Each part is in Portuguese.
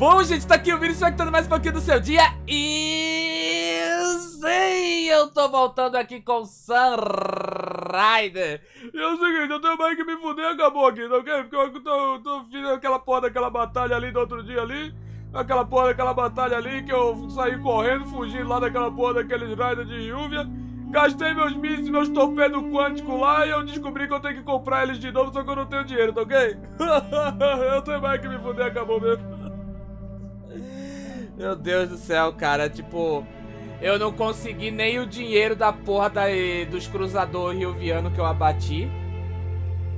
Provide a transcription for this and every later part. Bom, gente, tá aqui o vídeo, expectando mais um pouquinho do seu dia. E sim, eu tô voltando aqui com o Sunrider. E é o seguinte, eu tenho mais que me fuder, acabou aqui, tá ok? Porque eu tô fazendo aquela porra daquela batalha ali do outro dia ali. Aquela porra daquela batalha ali que eu saí correndo, fugindo lá daquela porra daqueles Raiders de Júvia. Gastei meus mísseis, meus torpedos quânticos lá e eu descobri que eu tenho que comprar eles de novo, só que eu não tenho dinheiro, tá ok? Eu tenho mais que me fuder, acabou mesmo. Meu Deus do céu, cara, tipo, eu não consegui nem o dinheiro da porra dos cruzadores ryuvianos que eu abati.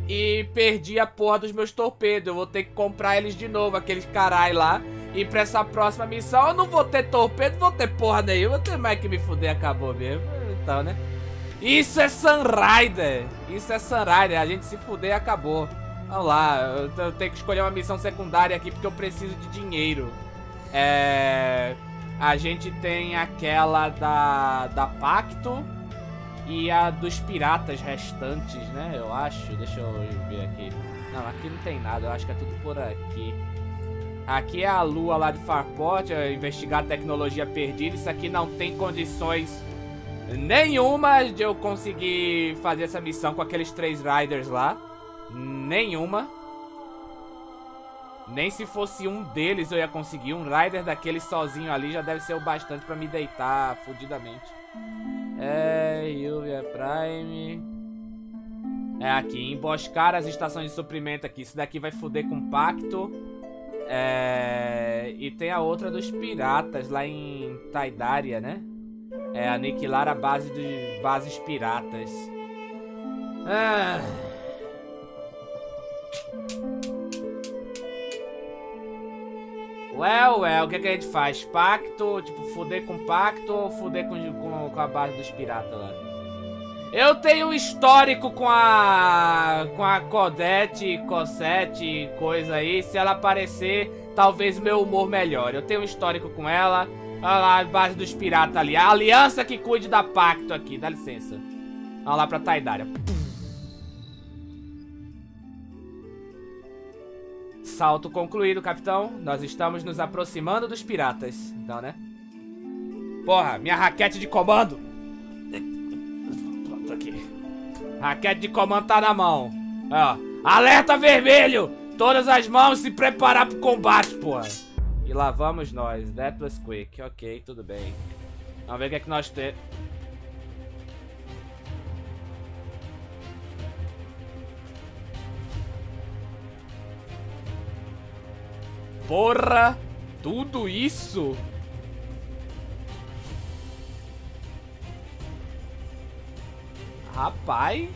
E perdi a porra dos meus torpedos, eu vou ter que comprar eles de novo, aqueles carai lá. E pra essa próxima missão eu não vou ter torpedo, vou ter porra nenhuma, eu tenho mais que me fuder, acabou mesmo. Então, né? Isso é Sunrider! Isso é Sunrider, a gente se fuder, acabou. Vamos lá, eu tenho que escolher uma missão secundária aqui porque eu preciso de dinheiro. É... a gente tem aquela da Pacto e a dos piratas restantes, né? Eu acho, deixa eu ver aqui. Não, aqui não tem nada, eu acho que é tudo por aqui. Aqui é a lua lá de Farport, investigar a tecnologia perdida. Isso aqui não tem condições nenhuma de eu conseguir fazer essa missão com aqueles 3 Riders lá. Nenhuma. Nem se fosse um deles eu ia conseguir. Um Rider daquele sozinho ali já deve ser o bastante pra me deitar fudidamente. É, Tydaria Prime. É aqui, emboscar as estações de suprimento aqui. Isso daqui vai foder com Pacto. É, e tem a outra dos piratas lá em Tydaria, né? É, aniquilar a base dos bases piratas. Ah... o que a gente faz? Pacto, tipo, fuder com Pacto ou fuder com a base dos piratas lá? Eu tenho um histórico com a Cosette, coisa aí. Se ela aparecer, talvez meu humor melhore. Eu tenho um histórico com ela. Olha lá, a base dos piratas ali. A aliança que cuide da Pacto aqui, dá licença. Olha lá pra Tydaria. Salto concluído, capitão. Nós estamos nos aproximando dos piratas. Então, né? Porra, minha raquete de comando. Pronto aqui. Raquete de comando tá na mão. Ó. Alerta vermelho! Todas as mãos se preparar pro combate, porra. E lá vamos nós. That was quick. Ok, tudo bem. Vamos ver o que é que nós temos. Porra! Tudo isso? Rapaz!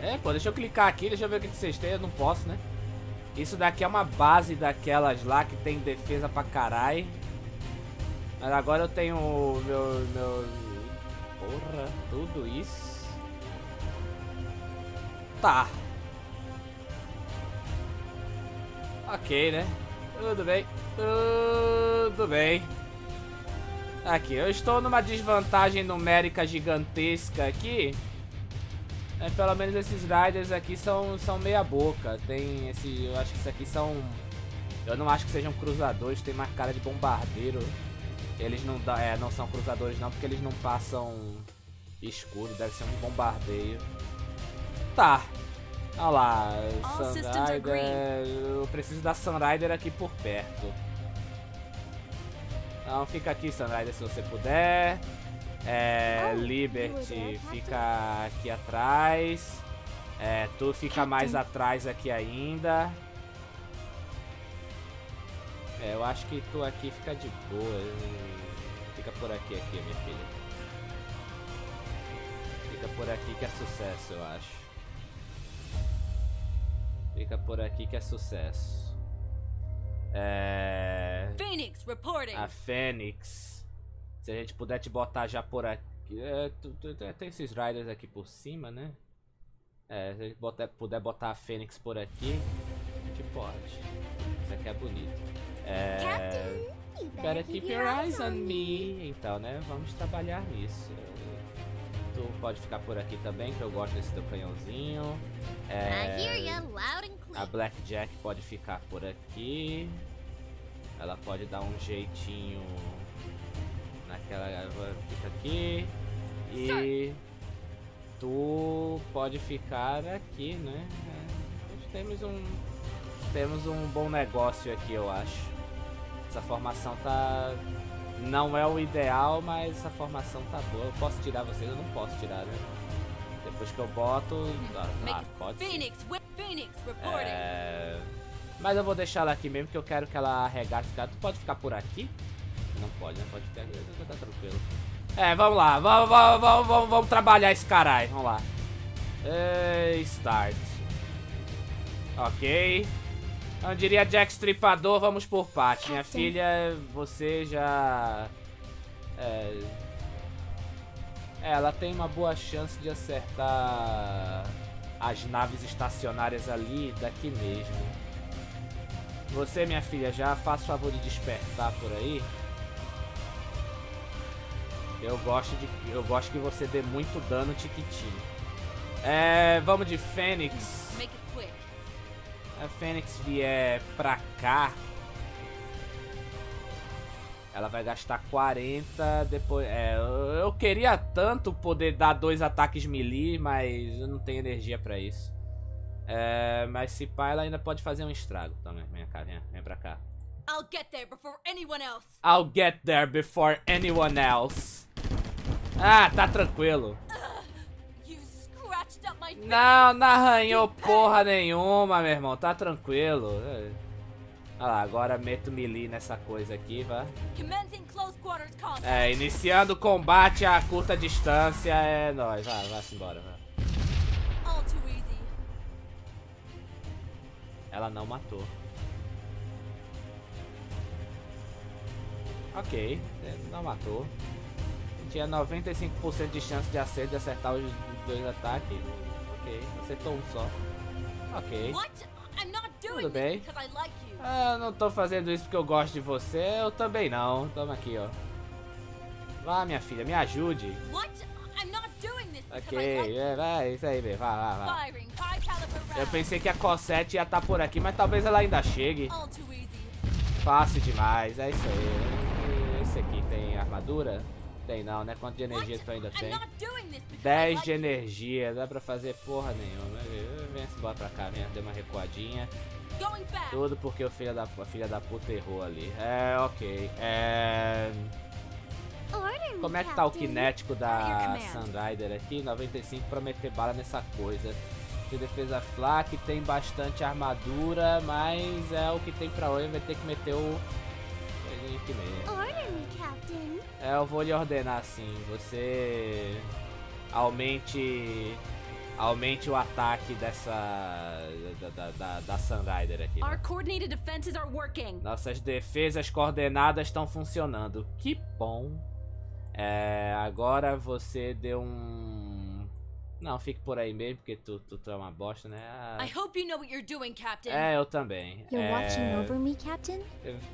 É, pô, deixa eu clicar aqui, deixa eu ver o que vocês têm. Eu não posso, né? Isso daqui é uma base daquelas lá que tem defesa pra caralho. Mas agora eu tenho o meu... Porra, tudo isso? Tá. Ok, né? Tudo bem, tudo bem. Aqui, eu estou numa desvantagem numérica gigantesca aqui. Mas pelo menos esses Riders aqui são meia boca. Tem esse... eu acho que isso aqui são... eu não acho que sejam cruzadores, tem mais cara de bombardeiro. Eles não dão... é, não são cruzadores não, porque eles não passam escudo, deve ser um bombardeio. Tá. Olha lá, Sunrider. Eu preciso da Sunrider aqui por perto. Então fica aqui, Sunrider, se você puder. É, Liberty fica aqui atrás. É, tu fica mais atrás aqui ainda. É, eu acho que tu aqui fica de boa. Fica por aqui, minha filha. Fica por aqui que é sucesso, eu acho. Fica por aqui que é sucesso. É... Phoenix, reporting. A Phoenix. Se a gente puder te botar já por aqui. É, tem esses Riders aqui por cima, né? É, se a gente puder botar a Phoenix por aqui, a gente pode. Isso aqui é bonito. É... Better keep your eyes on me. Então, né? Vamos trabalhar nisso. Tu pode ficar por aqui também, que eu gosto desse teu canhãozinho. É, a Black Jack pode ficar por aqui. Ela pode dar um jeitinho naquela. Ela fica aqui. E tu pode ficar aqui, né? Temos um bom negócio aqui, eu acho. Essa formação tá... Não é o ideal, mas essa formação tá boa. Eu posso tirar vocês? Eu não posso tirar, né? Depois que eu boto... Ah, pode ser. Mas eu vou deixar ela aqui mesmo, porque eu quero que ela arregasse. Tu pode ficar por aqui? Não pode, né? Pode ficar aqui, tá tranquilo. É, vamos lá. Vamos trabalhar esse caralho. Vamos lá. Start. Ok. Eu diria Jack Stripador, vamos por partes. Minha filha, você já... Ela tem uma boa chance de acertar as naves estacionárias ali, daqui mesmo. Você, minha filha, já faz o favor de despertar por aí. Eu gosto que você dê muito dano, Tiquitinho. Vamos de Fênix. A Fênix vier pra cá, ela vai gastar 40, depois... eu queria tanto poder dar 2 ataques melee, mas eu não tenho energia pra isso. Mas se pá, ela ainda pode fazer um estrago também. Vem cá, vem pra cá. I'll get there before anyone else. I'll get there before anyone else. Ah, tá tranquilo. Não, não arranhou porra nenhuma, meu irmão. Tá tranquilo. Olha lá, agora meto melee nessa coisa aqui, vá. Iniciando o combate a curta distância. É nóis, vai-se embora, vai. Ela não matou. Ok, não matou. Tinha 95% de chance de acerto, de acertar os 2 ataques. Ok, acertou um só. Ok. Tudo bem. Eu não tô fazendo isso porque eu gosto de você. Eu também não. Toma aqui, ó. Vá, minha filha, me ajude. Ok, é isso aí, velho. Vai. Eu pensei que a Cosette ia estar por aqui, mas talvez ela ainda chegue. Fácil demais, é isso aí. Esse aqui tem armadura? Tem não, né? Quanto de energia tu ainda tem? 10 de energia, dá pra fazer porra nenhuma. Vem se bora pra cá, vem, deu uma recuadinha. Tudo porque o filho da puta errou ali. Ok. Como é que tá o kinético da Sunrider aqui? 95 pra meter bala nessa coisa. Tem defesa flak, tem bastante armadura, mas é o que tem pra hoje, vai ter que meter o... Eu vou lhe ordenar assim, você aumente o ataque da Sunrider aqui. Né? Nossas defesas coordenadas estão funcionando. Que bom. Agora você deu um... Não, fique por aí mesmo, porque tu é uma bosta, né? Eu também.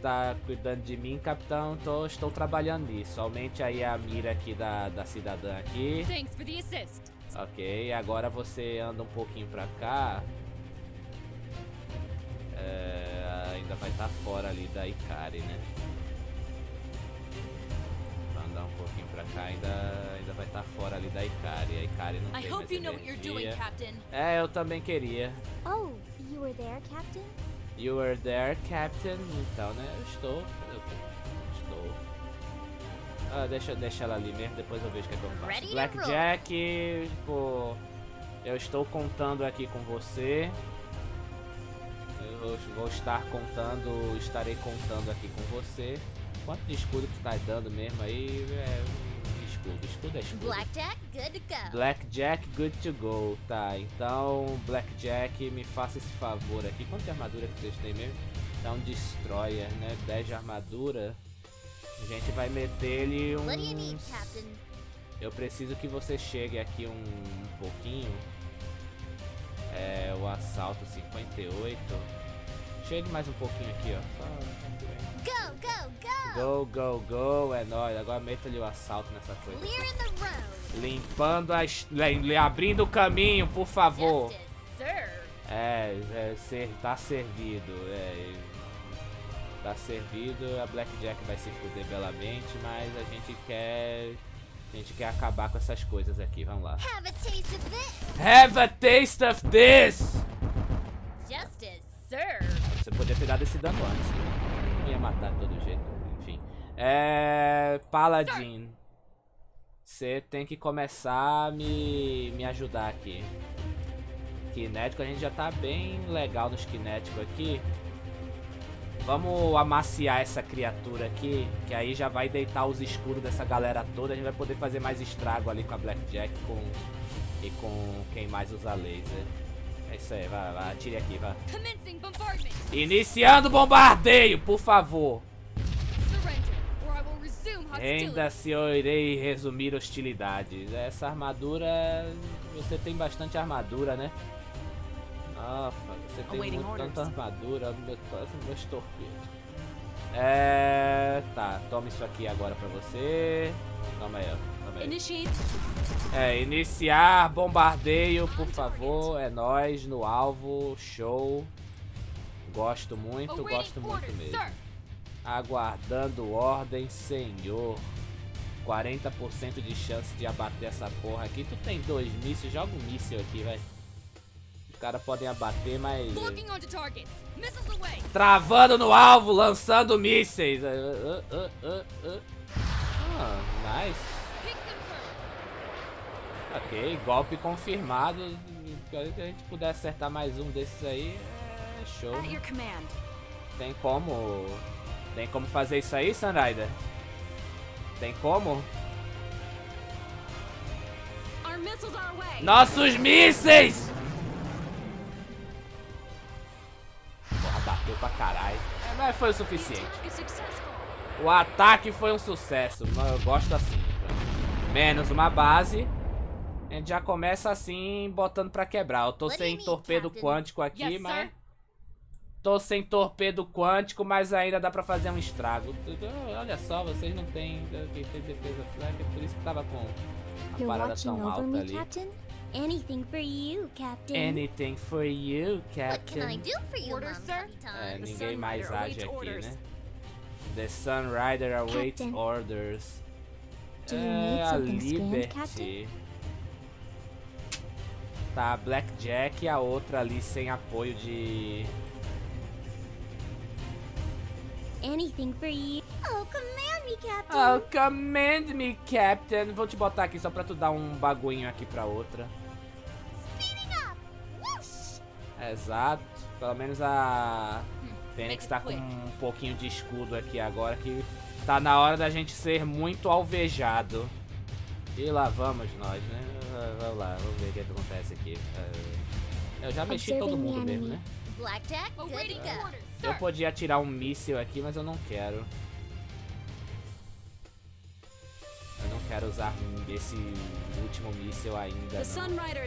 Tá cuidando de mim, capitão? Estou trabalhando nisso. Aumente aí a mira aqui da cidadã aqui. Ok, agora você anda um pouquinho pra cá. Ainda vai estar fora ali da Ikari, né? Andar um pouquinho pra cá, ainda vai estar fora ali da Ikari. A Ikari não tem mais energia. Eu também queria. Oh, you were there, Captain? You were there, Captain? Então, né? Eu estou. Deixa ela ali mesmo, depois eu vejo o que acontece. Black Jack, pô, eu estou contando aqui com você. Estarei contando aqui com você. Quanto de escudo que tá dando mesmo aí? Escudo é escudo. Blackjack, good to go. Blackjack, good to go. Tá, então, Blackjack, me faça esse favor aqui. Quanto de armadura que vocês têm mesmo? Tá um Destroyer, né? 10 de armadura. A gente vai meter ele um... Eu preciso que você chegue aqui um pouquinho. O assalto 58. Chegue mais um pouquinho aqui, ó. Go, é nóis. Agora meta ali o assalto nessa coisa. Limpando as... Abrindo o caminho, por favor. Tá servido. Tá servido, a Black Jack vai se fuder belamente, mas a gente quer acabar com essas coisas aqui. Vamos lá. Have a taste of this. Have a taste of this. Justice, sir. Você podia ter dado esse dano antes, né? Não ia matar de todo jeito, enfim. Paladin, você tem que começar a me ajudar aqui. Kinético, a gente já tá bem legal nos kinéticos aqui. Vamos amaciar essa criatura aqui, que aí já vai deitar os escuros dessa galera toda. A gente vai poder fazer mais estrago ali com a Blackjack e com quem mais usa laser. É isso aí, vai, atire aqui, vai. Iniciando o bombardeio, por favor. Ainda se eu irei resumir hostilidades. Essa armadura... Você tem bastante armadura, né? Nossa, você tem muito, tanta armadura. Meu estorpedo. Tá, toma isso aqui agora pra você. Toma aí, ó. Toma aí. Iniciar bombardeio, por favor. É nóis, no alvo, show. Gosto muito mesmo. Aguardando ordem, senhor. 40% de chance de abater essa porra aqui. Tu tem 2 mísseis, joga um míssil aqui, vai. Os caras podem abater, mas... Travando no alvo, lançando mísseis. Nice. Ok, golpe confirmado. Se a gente puder acertar mais um desses aí, é show. Tem como... Tem como fazer isso aí, Sunrider? Tem como? Nossos mísseis! Porra, bateu pra caralho. Mas foi o suficiente. O ataque foi um sucesso. Eu gosto assim. Menos uma base. A gente já começa assim, botando pra quebrar. Eu tô sem torpedo quântico aqui, mas... Tô sem torpedo quântico, mas ainda dá pra fazer um estrago. Olha só, vocês não tem defesa fraca, por isso que tava com a parada tão alta ali. Anything for you, Captain. Anything for you, Captain. Ninguém mais age aqui, né? The Sun Rider awaits orders. A Liberty. Tá, a Black Jack e a outra ali sem apoio de... Anything for you. Oh, command me, Captain. Oh, command me, Captain. Vou te botar aqui só pra tu dar um bagulhinho aqui pra outra. Speeding up. Whoosh. Exato. Pelo menos a Phoenix tá com um pouquinho de escudo aqui agora, que tá na hora da gente ser muito alvejado. E lá vamos nós, né? Vamos lá, vamos ver o que acontece aqui. Eu já mexi todo mundo mesmo, né? Blackjack, eu podia atirar um míssil aqui, mas eu não quero. Eu não quero usar esse último míssil ainda. O Sunrider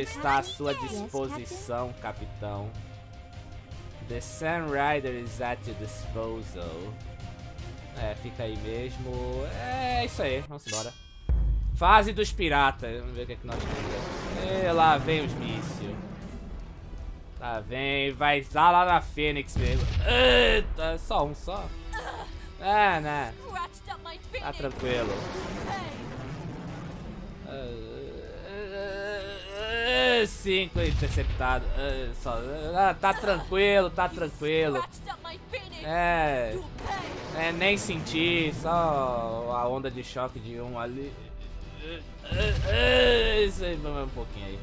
está à sua disposição, capitão. The Sunrider is at your disposal. Fica aí mesmo. É isso aí, vamos embora. Fase dos piratas. Vamos ver o que é que nós temos. E lá vem os mísseis. Tá, vem, vai estar lá na Phoenix mesmo. Eita, só um só. Né? Tá tranquilo. Cinco interceptado. Tá tranquilo. Nem senti, só a onda de choque de um ali. Isso aí, vamos um pouquinho aí.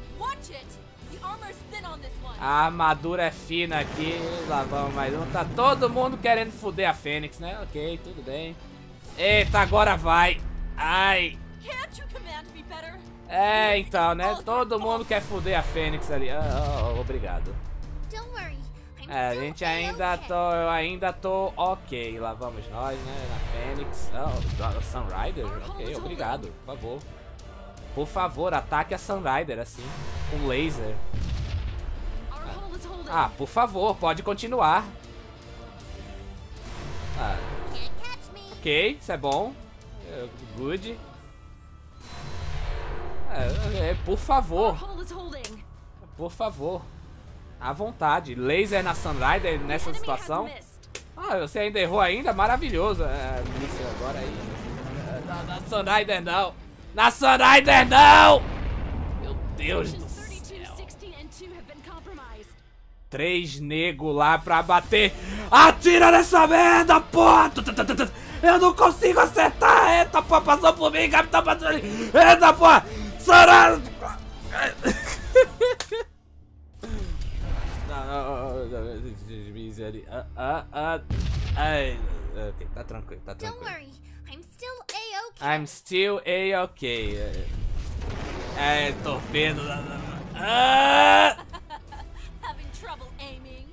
A armadura é fina aqui. Lá vamos mais um. Tá todo mundo querendo foder a Fênix, né? Ok, tudo bem. Eita, agora vai. Ai. Então, né? Todo mundo quer foder a Fênix ali. Obrigado. A gente ainda tô... Eu ainda tô ok. Lá vamos nós, né? Na Fênix. Sunrider? Ok, obrigado. Por favor. Por favor, ataque a Sunrider assim. Com laser. Por favor, pode continuar. Ok, isso é bom. Good. Por favor. Por favor. à vontade. Laser na Sunrider nessa situação. Ah, você ainda errou ainda? Maravilhoso. É, isso agora aí. Na Sunrider não. Na Sunrider não! Meu Deus do céu. 3 nego lá pra bater. Atira nessa merda, porra! Eu não consigo acertar! Eita, porra, passou por mim, capitão passou ali! Eita, porra! Sarado! Ok, tá tranquilo, tá tranquilo. Don't worry, I'm still A-OK. I'm still A-OK. É, torpedo. Having trouble aiming.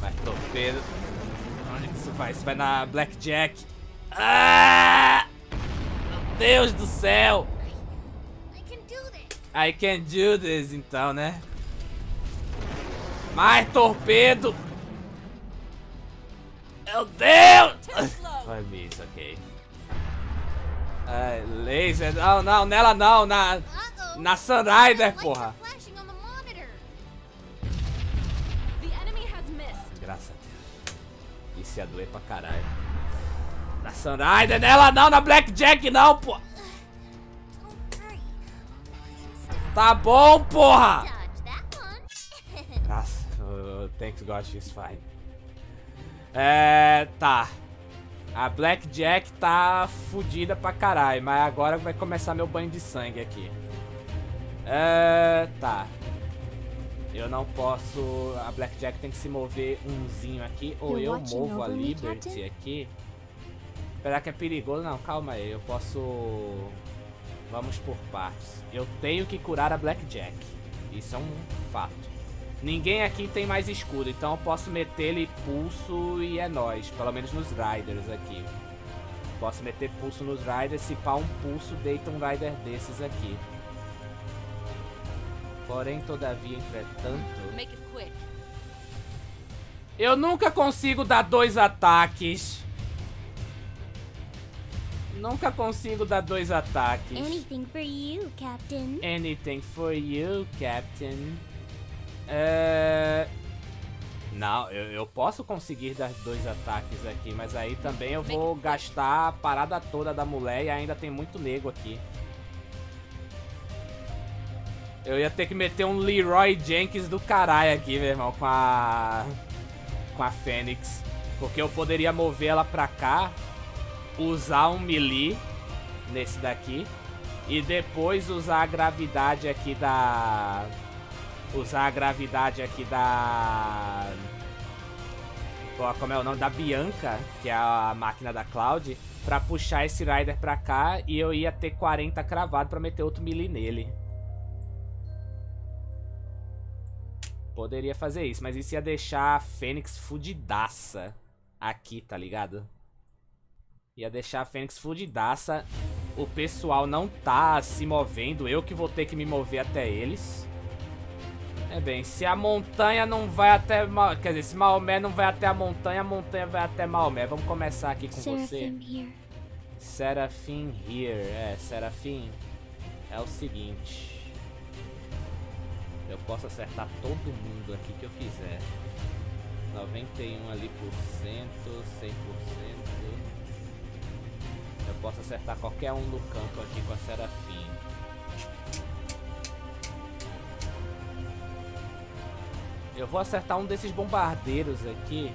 Mas torpedo. Onde que isso vai? Isso vai na Black Jack. Ah! Meu Deus do céu! I can do this, então, né? Mais torpedo! Meu Deus! Vai miss, ok. Laser, não, não, nela não, na Sunrider, porra! Graças a Deus. Isso ia doer pra caralho. Na Sunrider, nela não, na Blackjack não, porra! Tá bom, porra! Nossa, thanks God she's fine. É, tá. A Blackjack tá fodida pra caralho, mas agora vai começar meu banho de sangue aqui. É, tá. Eu não posso... A Blackjack tem que se mover umzinho aqui, ou eu movo a Liberty aqui. Será que é perigoso? Não, calma aí, eu posso... Vamos por partes. Eu tenho que curar a Blackjack. Isso é um fato. Ninguém aqui tem mais escudo, então eu posso meter-lhe pulso e é nóis. Pelo menos nos Riders aqui. Posso meter pulso nos Riders, se pá um pulso, deita um Rider desses aqui. Porém, todavia, entretanto... Eu nunca consigo dar 2 ataques. Nunca consigo dar 2 ataques. Anything for you, Captain. Anything for you, Captain. Não, eu posso conseguir dar 2 ataques aqui, mas aí também eu vou gastar a parada toda da mulher e ainda tem muito nego aqui. Eu ia ter que meter um Leroy Jenkins do caralho aqui, meu irmão, com a Phoenix. Porque eu poderia mover ela pra cá, usar um melee nesse daqui e depois usar a gravidade aqui da... Pô, como é o nome? Da Bianca, que é a máquina da Cloud, pra puxar esse Rider pra cá e eu ia ter 40 cravado pra meter outro melee nele. Poderia fazer isso, mas isso ia deixar a Fênix fudidaça aqui, tá ligado? Ia deixar a Fênix fudidaça. O pessoal não tá se movendo, eu que vou ter que me mover até eles. É bem, se a montanha não vai até... Quer dizer, se Maomé não vai até a montanha vai até Maomé. Vamos começar aqui com você. Seraphim here. É, Seraphim. É o seguinte. Eu posso acertar todo mundo aqui que eu quiser. 91 ali por cento, 100%. Eu posso acertar qualquer um do campo aqui com a Seraphim. Eu vou acertar um desses bombardeiros aqui.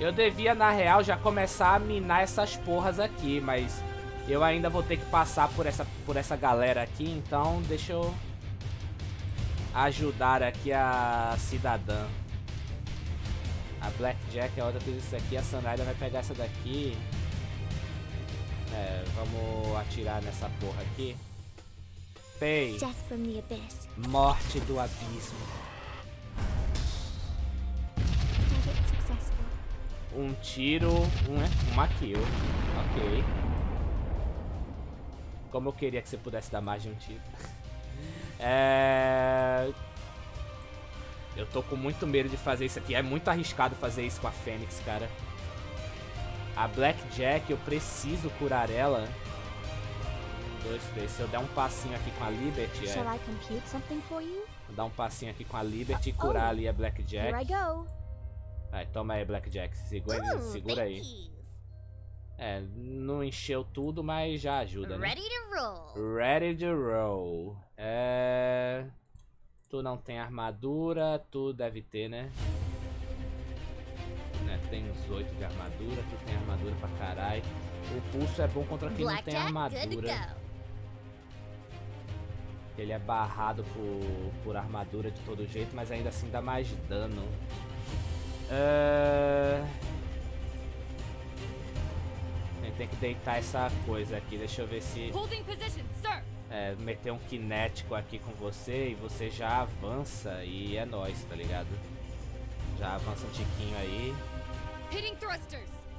Eu devia, na real, já começar a minar essas porras aqui, mas eu ainda vou ter que passar por essa galera aqui, então deixa eu ajudar aqui a cidadã. A Blackjack é outra que isso aqui, a Sunrider vai pegar essa daqui. É, vamos atirar nessa porra aqui. Pei. Morte do abismo. Um tiro, uma kill. Ok. Como eu queria que você pudesse dar mais de um tiro. Eu tô com muito medo de fazer isso aqui. É muito arriscado fazer isso com a Fênix, cara. A Blackjack, eu preciso curar ela. 2, 3. Se eu der um passinho aqui com a Liberty, vou dar um passinho aqui com a Liberty e curar ali a Black Jack. Aí, toma aí, Black Jack. Segura aí. É, não encheu tudo, mas já ajuda, né? Ready to roll. É... Tu não tem armadura, tu deve ter, né? Tem uns 8 de armadura, tu tem armadura pra caralho. O pulso é bom contra quem não tem armadura. Ele é barrado por armadura de todo jeito, mas ainda assim dá mais dano. A gente tem que deitar essa coisa aqui, deixa eu ver se... É, meter um kinético aqui com você e você já avança e é nóis, tá ligado? Já avança um tiquinho aí.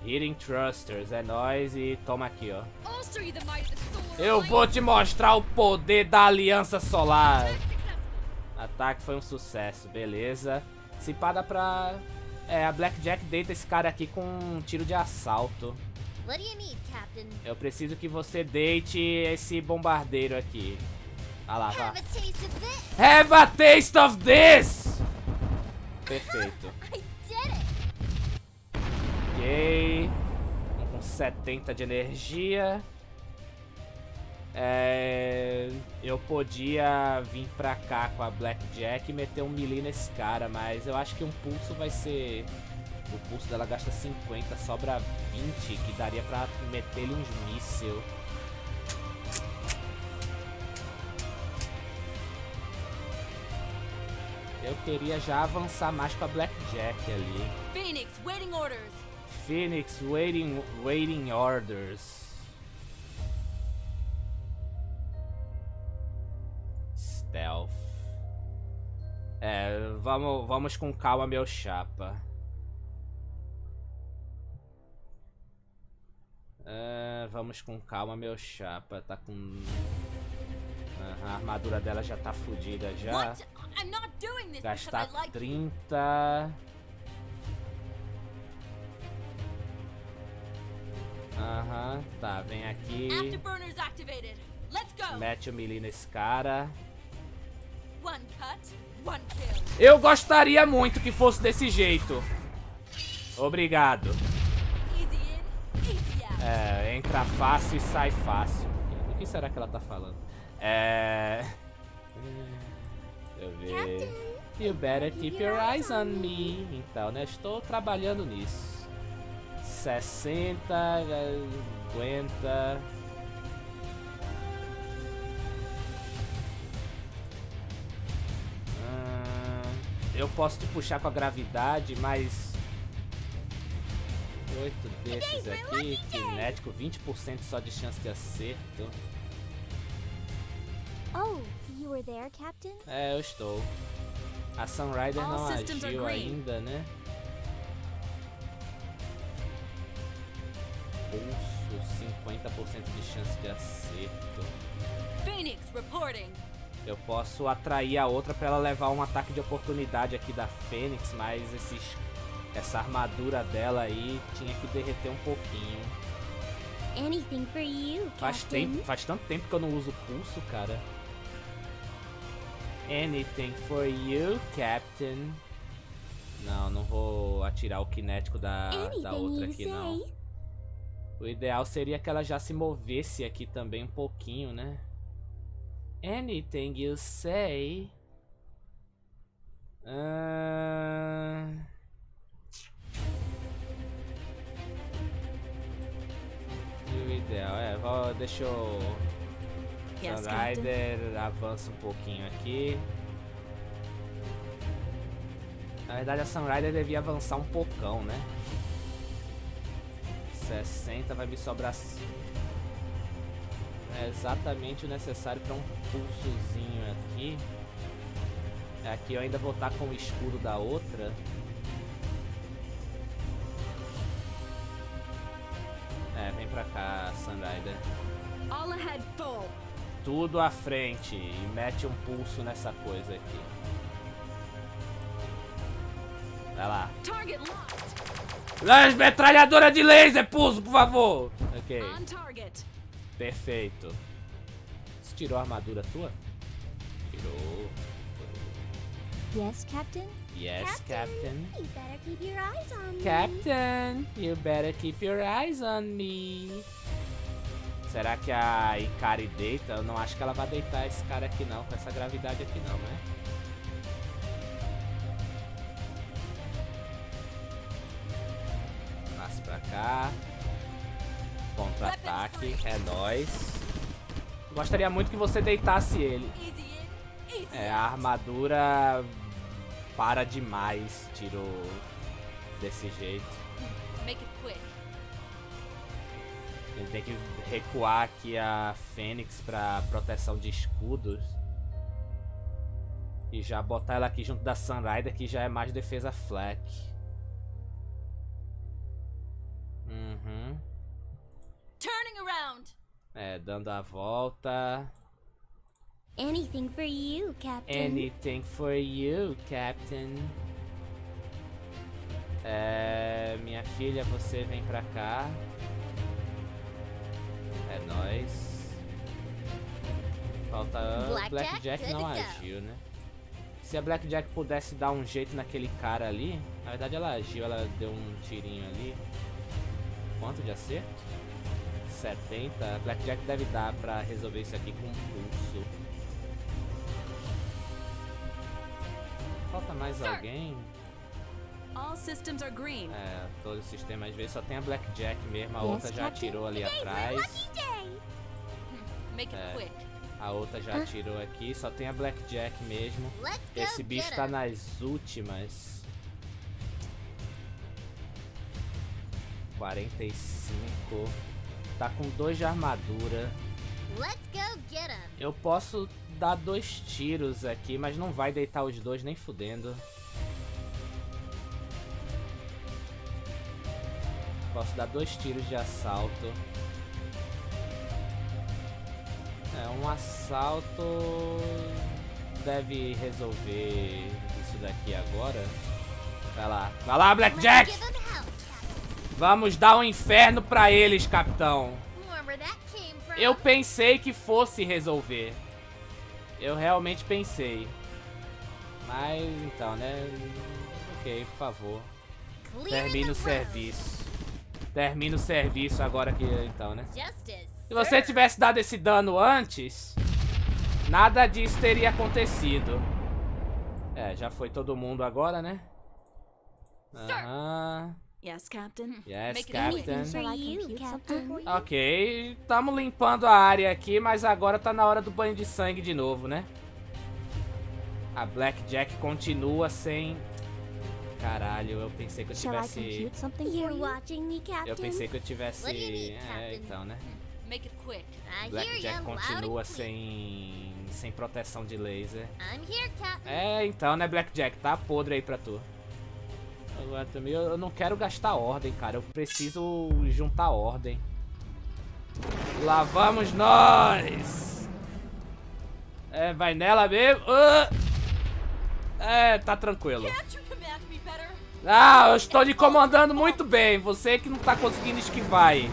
Hitting thrusters, é nóis e toma aqui, ó. Eu vou te mostrar o poder da aliança solar. Ataque foi um sucesso, beleza. Se pá dá pra... É, a Black Jack deita esse cara aqui com um tiro de assalto. Eu preciso que você deite esse bombardeiro aqui. Ah lá, tá. Have a taste of this! Perfeito. Ok. Com 70 de energia. É, eu podia vir pra cá com a Black Jack e meter um melee nesse cara, mas eu acho que um pulso vai ser... O pulso dela gasta 50, sobra 20, que daria pra meter-lhe uns mísseis. Eu queria já avançar mais com a Black Jack ali. Phoenix, waiting orders. Stealth. É, vamos com calma, meu chapa. Tá com... A armadura dela já tá fodida já. Gastar 30. Aham, tá, vem aqui. Mete o melee nesse cara. Eu gostaria muito que fosse desse jeito. Obrigado. É, entra fácil e sai fácil. O que será que ela tá falando? É... Deixa eu ver. You better keep your eyes on me. Então, né? Estou trabalhando nisso. 60, aguenta. Eu posso te puxar com a gravidade, mas... 8 desses aqui, kinético, 20% só de chance de acerto. É, eu estou. A Sunrider não agiu ainda, né? Pulso, 50% de chance de acerto. Phoenix reporting. Eu posso atrair a outra pra ela levar um ataque de oportunidade aqui da Fênix, mas essa armadura dela aí tinha que derreter um pouquinho. Anything for you, faz tanto tempo que eu não uso pulso, cara. Anything for you, Captain. Não, não vou atirar o kinético da outra aqui, não. O ideal seria que ela já se movesse aqui também um pouquinho, né? Anything you say. O ideal é, deixa eu... Sunrider avança um pouquinho aqui. Na verdade a Sunrider devia avançar um pocão, né? 60 vai me sobrar... É exatamente o necessário para um pulsozinho aqui. Aqui eu ainda vou estar com o escudo da outra. É, vem pra cá, Sunrider. All ahead, full. Tudo à frente e mete um pulso nessa coisa aqui. Vai lá. Metralhadora de laser, pulso, por favor. Ok. Perfeito. tirou a armadura sua? Tirou. Yes, Captain. Yes, Captain. You better keep your eyes on me. Captain, you better keep your eyes on me. Será que a Ikari deita? Eu não acho que ela vai deitar esse cara aqui não, com essa gravidade aqui não, né? Nasce pra cá. Contra-ataque, é nóis. Gostaria muito que você deitasse ele. É, a armadura para demais, tirou desse jeito. Make it quick. Ele tem que recuar aqui a Fênix pra proteção de escudos. E já botar ela aqui junto da Sunrider, que já é mais defesa flank. Uhum. Turning around. É, dando a volta. Anything for you, Captain. Anything for you, Captain. É, minha filha, você vem pra cá. É nóis. Falta... Black Jack não agiu, né? Se a Black Jack pudesse dar um jeito naquele cara ali... Na verdade ela agiu, ela deu um tirinho ali. Quanto de acerto? 70. A Black Jack deve dar pra resolver isso aqui com um pulso. Falta mais alguém? All systems are green. É, todo o sistema às vezes só tem a Black Jack mesmo, a outra já atirou ali atrás. É, a outra já atirou aqui, só tem a Black Jack mesmo. Esse bicho tá nas últimas. 45. Tá com 2 de armadura. Eu posso dar 2 tiros aqui, mas não vai deitar os 2 nem fudendo. Posso dar 2 tiros de assalto. É, um assalto deve resolver isso daqui agora. Vai lá, Black Jack! Vamos dar um inferno pra eles, capitão. Eu pensei que fosse resolver. Eu realmente pensei. Mas então, né? Ok, por favor. Termina o serviço. Termina o serviço agora que então, né? Se você tivesse dado esse dano antes, nada disso teria acontecido. É, já foi todo mundo agora, né? Aham. Yes, Captain. Yes, Captain. Ok, estamos limpando a área aqui, mas agora tá na hora do banho de sangue de novo, né? A Black Jack continua sem... Caralho, eu pensei que eu tivesse... Eu pensei que eu tivesse... É, então, né? Black Jack continua sem proteção de laser. É, então, né, Black Jack? Tá podre aí pra tu. Eu não quero gastar ordem, cara. Eu preciso juntar ordem. Lá vamos nós! É, vai nela mesmo. É, tá tranquilo. Ah, eu estou lhe comandando muito bem. Você que não tá conseguindo esquivar aí.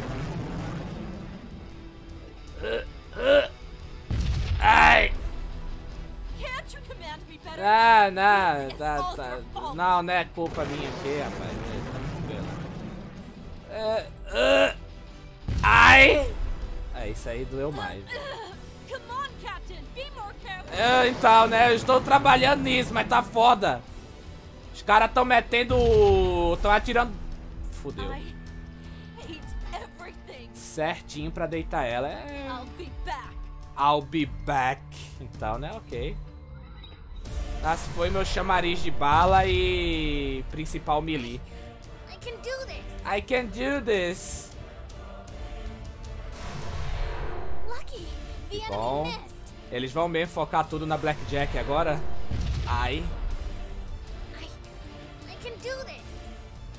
Ai! Ah, não, tá. Não, não é culpa minha aqui, rapaz. Tá tranquilo. Ai! É, isso aí doeu mais. É, então, né? Eu estou trabalhando nisso, mas tá foda. Os caras estão metendo. Estão atirando. Fudeu. Certinho pra deitar ela. É. I'll be back. Então, né? Ok. Ah, foi meu chamariz de bala e principal melee. I can do this. Bom, eles vão mesmo focar tudo na Black Jack agora? Ai.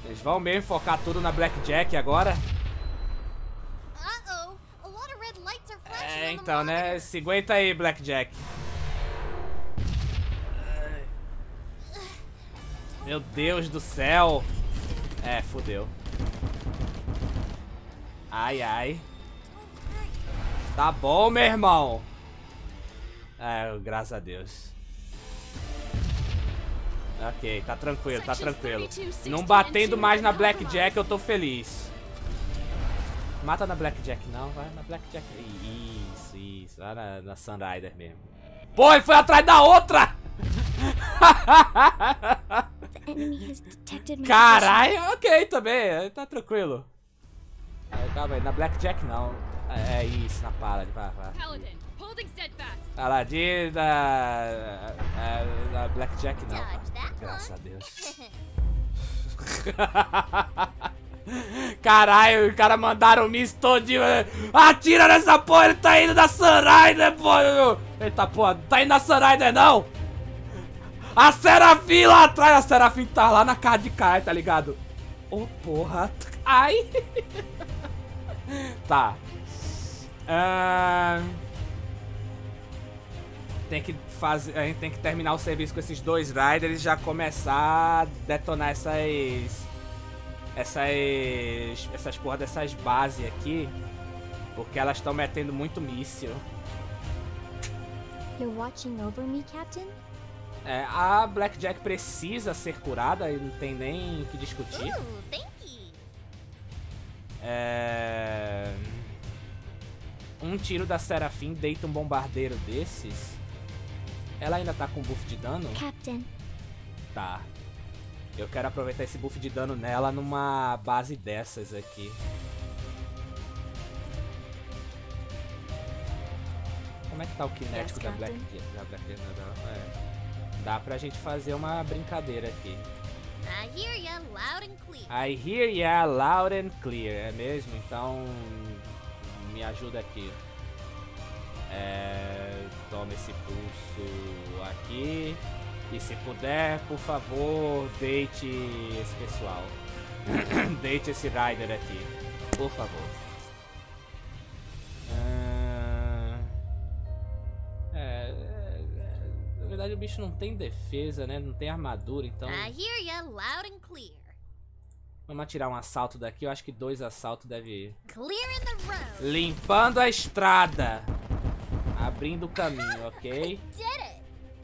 Eles vão mesmo focar tudo na Black Jack agora? É, então, né? Se aguenta aí, Black Jack. Meu Deus do céu. É, fodeu. Ai, ai. Tá bom, meu irmão. Ah, graças a Deus. Ok, tá tranquilo, tá tranquilo. Não batendo mais na Black Jack, eu tô feliz. Mata na Black Jack não, vai na Black Jack. Isso, isso, vai na Sunrider mesmo. Pô, ele foi atrás da outra! Caralho, ok, também, tá tranquilo. Calma aí, na Black Jack não. É isso, na Paladin, vai, vai. Paladin na Black Jack não. Graças a Deus. Caralho, os caras mandaram o miss todinho. Atira nessa porra, ele tá indo na Sunrider, porra. Eita porra, tá indo na Sunrider não? A Seraphim lá atrás, a Seraphim tá lá na cara de cara, tá ligado? Oh porra, ai. Tá. Tem que fazer, a gente tem que terminar o serviço com esses dois riders e já começar a detonar essas porra dessas bases aqui, porque elas estão metendo muito míssil. You're watching over me, Captain? É, a Black Jack precisa ser curada e não tem nem o que discutir. É... um tiro da Seraphim deita um bombardeiro desses. Ela ainda tá com buff de dano? Captain. Tá. Eu quero aproveitar esse buff de dano nela numa base dessas aqui. Como é que tá o kinético da Black Jack? Dá pra gente fazer uma brincadeira aqui. I hear ya loud and clear. I hear ya loud and clear, é mesmo? Então me ajuda aqui. É, toma esse pulso aqui. E se puder, por favor, deite esse pessoal. Deite esse rider aqui, por favor. Na verdade o bicho não tem defesa, né? Não tem armadura, então... I hear you loud and clear. Vamos atirar um assalto daqui. Eu acho que 2 assaltos deve ir. Limpando a estrada. Abrindo o caminho, ok?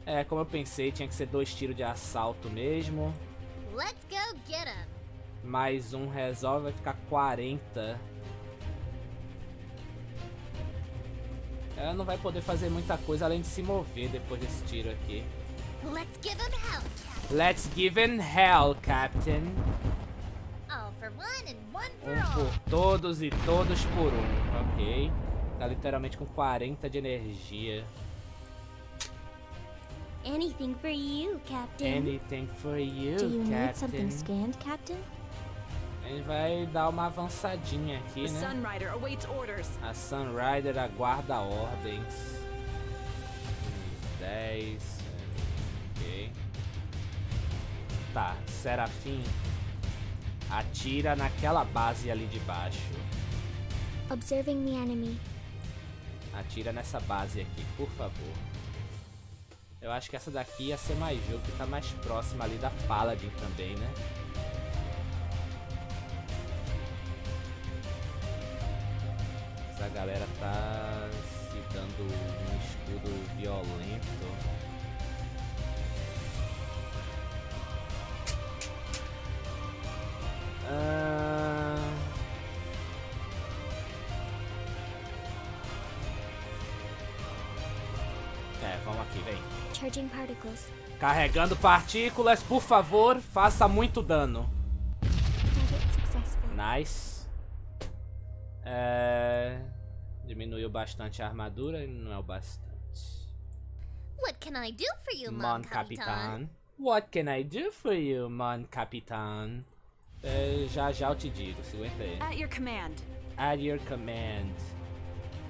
É, como eu pensei, tinha que ser 2 tiros de assalto mesmo. Let's go get 'em. Mais um resolve, vai ficar 40. Ela não vai poder fazer muita coisa além de se mover depois desse tiro aqui. Let's give him hell, Captain. Let's give him hell, Captain. All for one and one for all. Um por todos e todos por um. Ok. Tá literalmente com 40 de energia. Anything for you, Captain. Anything for you, Captain. Do you need something scanned, Captain? Ele vai dar uma avançadinha aqui, né? A Sunrider aguarda ordens. 10. Ok. Tá, Seraphim. Atira naquela base ali de baixo. Observing the enemy. Atira nessa base aqui, por favor. Eu acho que essa daqui ia ser mais jogo, que tá mais próxima ali da Paladin também, né? A galera tá se dando um escudo violento. É, vamos aqui, vem. Charging particles. Carregando partículas, por favor, faça muito dano. Nice. É... diminuiu bastante a armadura e não é o bastante. What can I do for you, Mon Capitão? What can I do for you, Mon Capitão? É, já eu te digo, se aguenta aí. At your command. At your command.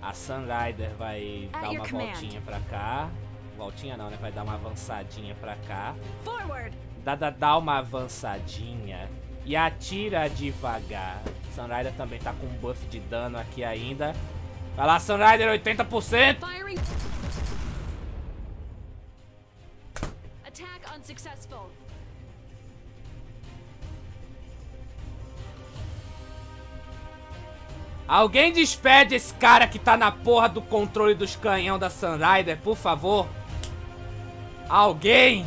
A Sunrider vai dar uma voltinha pra cá. Voltinha não, né? Vai dar uma avançadinha pra cá. Forward! Dá uma avançadinha. E atira devagar. Sunrider também tá com um buff de dano aqui ainda. Vai lá, Sunrider, 80%! Attack unsuccessful. Alguém despede esse cara que tá na porra do controle dos canhão da Sunrider, por favor. Alguém.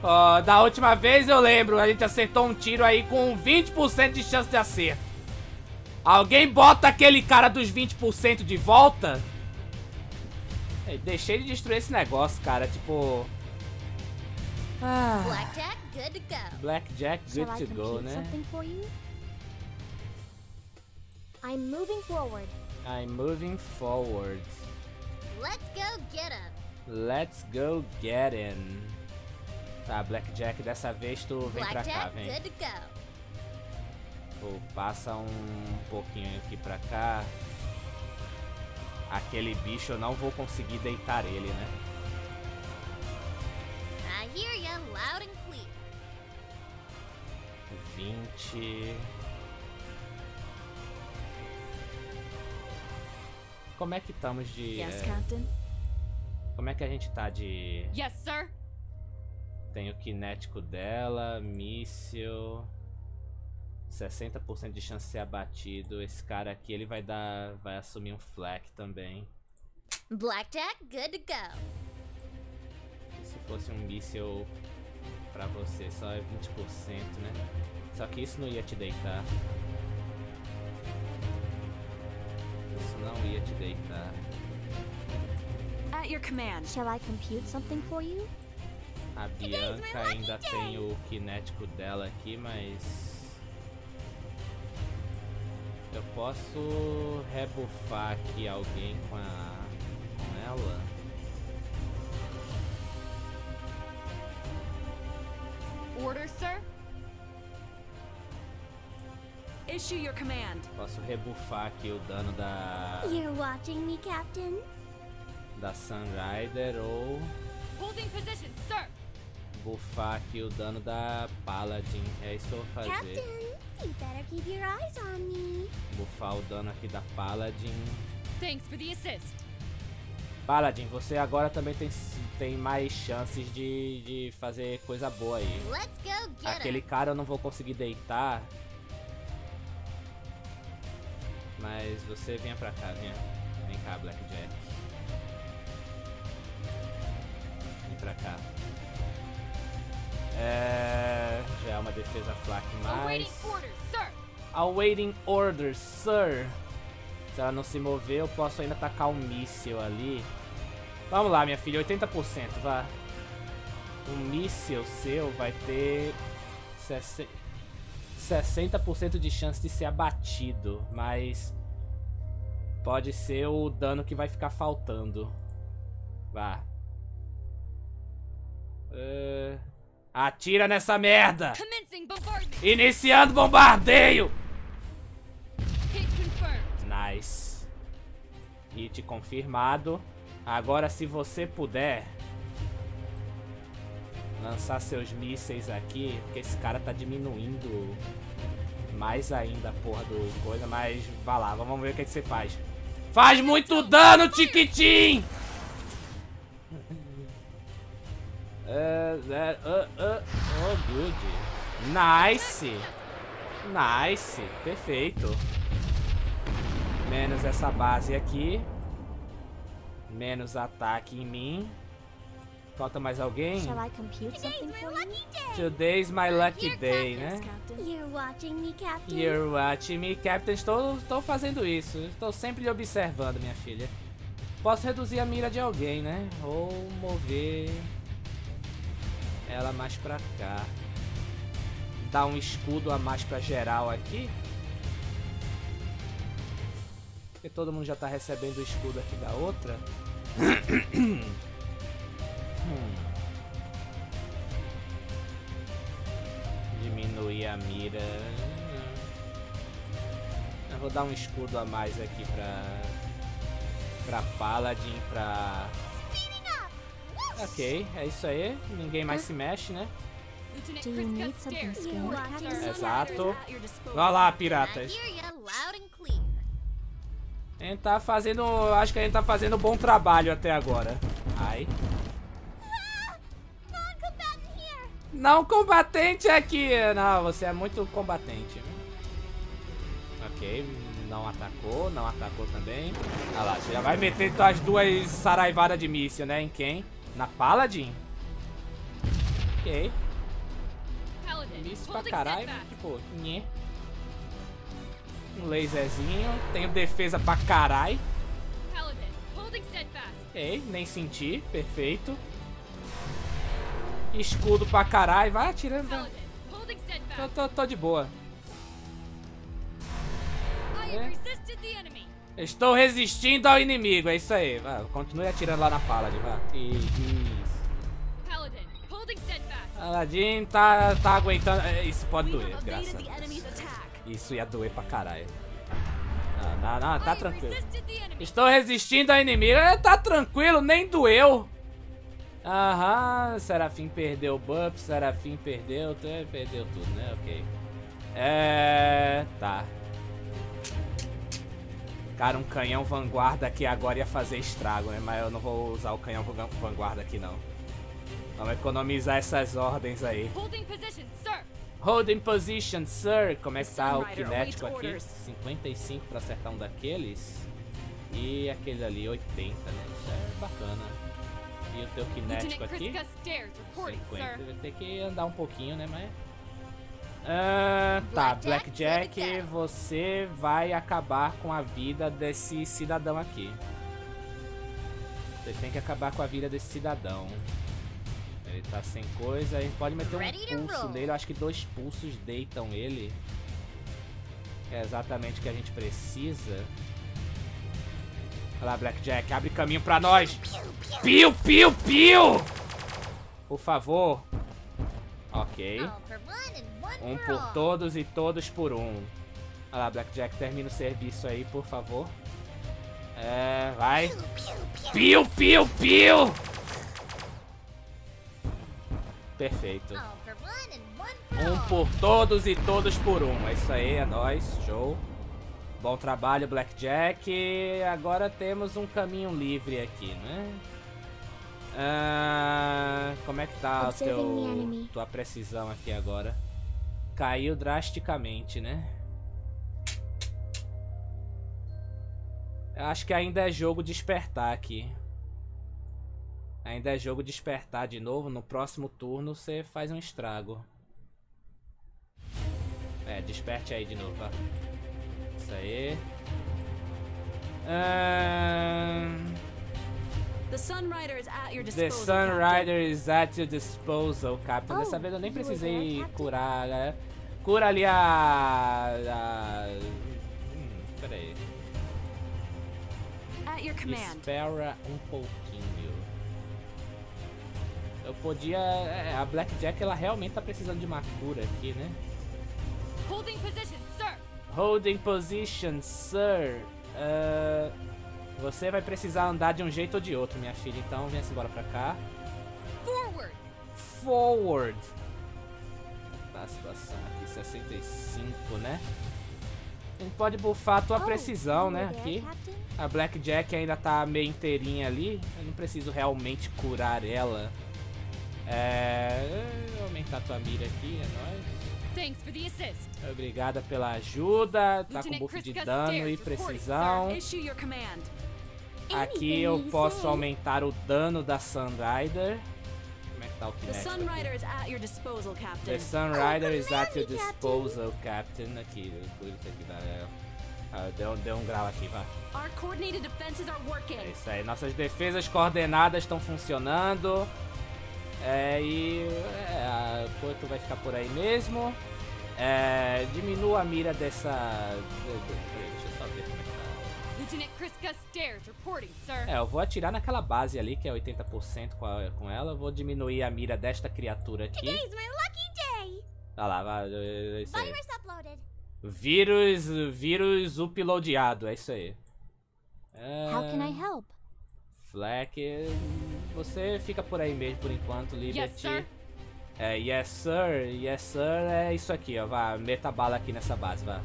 Ó, da última vez eu lembro, a gente acertou um tiro aí com 20% de chance de acerto. Alguém bota aquele cara dos 20% de volta? Eu deixei de destruir esse negócio, cara, tipo... Ah. Black Jack, good to go, né? I'm moving forward. Let's go get him. Tá, Black Jack, dessa vez tu vem pra cá, vem. Pô, passa um pouquinho aqui pra cá. Aquele bicho eu não vou conseguir deitar ele, né? I hear you loud and clear. 20. Como é que estamos de... Yes, Captain. Como é que a gente tá de... Yes, sir. Tem o kinético dela, míssil... 60% de chance de ser abatido. Esse cara aqui, ele vai dar... Vai assumir um flak também. Blackjack, good to go. Se fosse um míssil pra você, só é 20%, né? Só que isso não ia te deitar. Isso não ia te deitar. At your command. Shall I compute something for you? A Bianca ainda tem o kinético dela aqui, mas... Eu posso rebufar aqui alguém com ela? Order, sir. Issue your command. Posso rebufar aqui o dano da... You're watching me, Captain. Da Sunrider ou... Holding position, sir. Bufar aqui o dano da Paladin, é isso que eu vou fazer. Captain, you better keep your eyes on me. Bufar o dano aqui da Paladin. Thanks for the assist. Paladin, você agora também tem mais chances de fazer coisa boa aí. Let's go get aquele cara eu não vou conseguir deitar. Mas você venha pra cá, venha. Vem cá, Black Jack. Vem pra cá. É... Já é uma defesa flak, mas... Awaiting orders, sir. Se ela não se mover, eu posso ainda tacar um míssil ali. Vamos lá, minha filha, 80%, vá. Um míssil seu vai ter 60% de chance de ser abatido, mas... Pode ser o dano que vai ficar faltando. Vá. Atira nessa merda! Iniciando bombardeio! Nice. Hit confirmado. Agora, se você puder lançar seus mísseis aqui, porque esse cara tá diminuindo mais ainda a porra do coisa, mas vá lá, vamos ver o que, é que você faz. Faz muito dano, Tiquitim! Oh, good. Nice. Perfeito. Menos essa base aqui. Menos ataque em mim. Falta mais alguém? Today's my lucky day, né? You're watching me, Captain. Estou fazendo isso. Estou sempre lhe observando, minha filha. Posso reduzir a mira de alguém, né? Ou mover... Ela mais pra cá. Dá um escudo a mais pra geral aqui. Porque todo mundo já tá recebendo o escudo aqui da outra. Diminuir a mira. Eu vou dar um escudo a mais aqui pra Paladin, pra... Ok, é isso aí. Ninguém mais se mexe, né? Exato. Vá lá, piratas. A gente tá fazendo... Acho que a gente tá fazendo um bom trabalho até agora. Ai. Não combatente aqui. Não, você é muito combatente. Ok. Não atacou também. Olha lá, você já vai meter as duas saraivadas de míssil, né? Em quem? Na Paladin? Ok. Míssil pra caralho, tipo, nhé. Um laserzinho, tenho defesa pra caralho. Ok, nem senti, perfeito. Escudo pra caralho, vai atirando. Tô de boa. É. Estou resistindo ao inimigo, é isso aí. Vai, continue atirando lá na Paladin, vai. Isso. Paladin tá aguentando. Isso pode doer, graças a Deus. Isso ia doer pra caralho. Não, tá tranquilo. Estou resistindo ao inimigo. Tá tranquilo, nem doeu. Aham, Seraphim perdeu o buff, Seraphim perdeu tudo, né? Ok. Tá. Cara, um canhão vanguarda aqui agora ia fazer estrago, né? Mas eu não vou usar o canhão vanguarda aqui, não. Vamos economizar essas ordens aí. Holding position, sir! Holding position, sir! Começar o kinético aqui. 55 pra acertar um daqueles. E aquele ali, 80, né? Isso é bacana. E o teu kinético aqui. 50. Vai ter que andar um pouquinho, né? Mas... tá, Blackjack, você vai acabar com a vida desse cidadão aqui. Você tem que acabar com a vida desse cidadão. Ele tá sem coisa, a gente pode meter um pulso nele, eu acho que 2 pulsos deitam ele. É exatamente o que a gente precisa. Olha lá, Blackjack, abre caminho pra nós. Piu, piu, piu! Por favor. Ok. Um por todos e todos por um. Olha lá, Blackjack, termina o serviço aí, por favor. É, vai. Piu, piu, piu! Perfeito. Um por todos e todos por um. É isso aí, é nóis. Show. Bom trabalho, Blackjack. Agora temos um caminho livre aqui, né? Como é que tá tua precisão aqui agora? Caiu drasticamente, né? Acho que ainda é jogo despertar aqui. Ainda é jogo despertar de novo. No próximo turno você faz um estrago. É, desperte aí de novo, tá? Isso aí. The Sun Rider is at your disposal. The Sun Rider is at your disposal, Captain. Dessa vez eu nem precisei curar, galera. Cura ali a... Espera aí. At your command. Espera um pouquinho. Eu podia... A Blackjack, ela realmente tá precisando de uma cura aqui, né? Holding position, sir. Holding position, sir. Você vai precisar andar de um jeito ou de outro, minha filha. Então, venha-se embora pra cá. Forward! Forward! Tá, a situação aqui, 65, né? A gente pode buffar a tua precisão, né? Aqui. A Blackjack ainda tá meio inteirinha ali. Eu não preciso realmente curar ela. Aumentar a tua mira aqui, é nóis. Obrigada pela ajuda, tá com buff de dano e precisão. Aqui eu posso aumentar o dano da Sun Rider. Como é que tá o kinético aqui? The Sun Rider is at your disposal, Captain. Aqui, deu um grau aqui, vai. É isso aí, nossas defesas coordenadas estão funcionando. A Porto vai ficar por aí mesmo. Diminua a mira dessa... Deixa eu só ver como é que tá. Eu vou atirar naquela base ali, que é 80% com ela. Vou diminuir a mira desta criatura aqui. Olha lá, vai. É isso aí. Vírus uploadado, é isso aí. How can I help? Fleck, você fica por aí mesmo por enquanto, Liberty. Yes, sir, é isso aqui, ó. Vá, meta bala aqui nessa base, vá.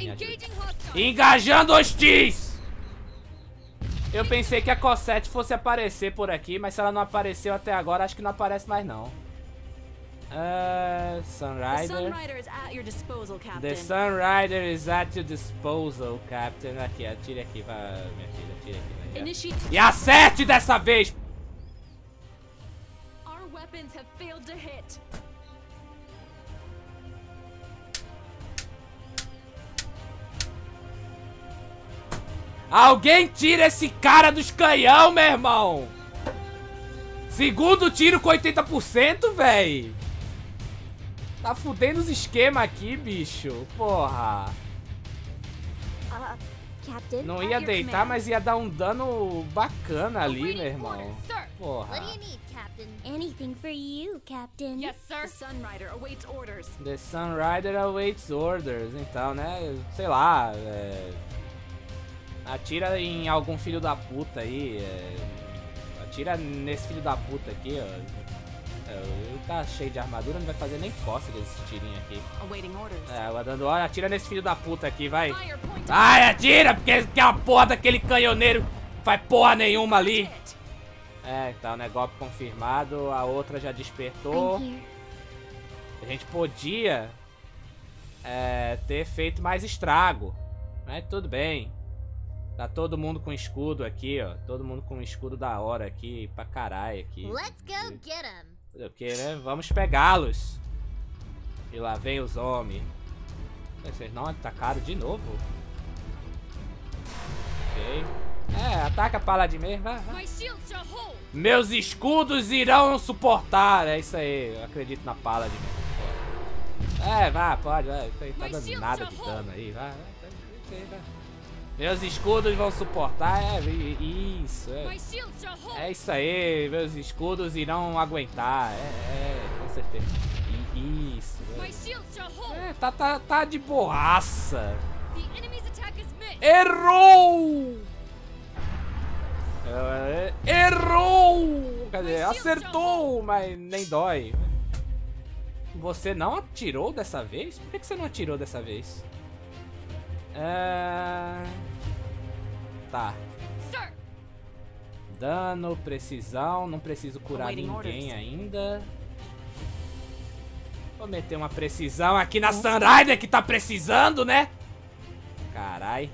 Engajando hostis! Eu pensei que a Cosette fosse aparecer por aqui, mas se ela não apareceu até agora, acho que não aparece mais, não. Sunrider. The Sunrider is at your disposal, Captain. The Sunrider is at your disposal, Captain. Aqui, atire aqui, vai, minha filha, atire aqui. E acerte dessa vez! Our weapons have failed to hit. Alguém tira esse cara dos canhão, meu irmão! Segundo tiro com 80%, véi! Tá fudendo os esquemas aqui, bicho. Porra. Não ia deitar, mas ia dar um dano bacana ali, meu irmão. Porra. The Sunrider awaits orders. Então, né? Sei lá. Atira em algum filho da puta aí. Atira nesse filho da puta aqui, ó. Ele tá cheio de armadura, não vai fazer nem cócega esse tirinho aqui. É, aguardando hora, atira nesse filho da puta aqui, vai. Vai, atira, porque é a porra daquele canhoneiro faz porra nenhuma ali. É, então, né, golpe confirmado, a outra já despertou. A gente podia ter feito mais estrago, mas tudo bem. Tá todo mundo com escudo aqui, ó. Todo mundo com escudo da hora aqui, pra caralho aqui. Let's go get 'em. Porque, né? Vamos pegá-los. E lá vem os homens. Vocês não atacaram de novo? Ok. É, ataca a Paladin mesmo. Vai. Meus escudos irão suportar. É isso aí. Eu acredito na Paladin mesmo. É, vai, pode. Vai. Isso aí tá dando nada de dano aí. Vai. Meus escudos vão suportar. Isso. É isso aí, meus escudos irão aguentar, com certeza. Isso. Tá de borraça. Errou! Errou! Quer dizer, acertou, mas nem dói. Você não atirou dessa vez? Por que você não atirou dessa vez? Tá. Dano, precisão, não preciso curar ninguém ainda. Vou meter uma precisão aqui na Sunrider que tá precisando, né? Carai.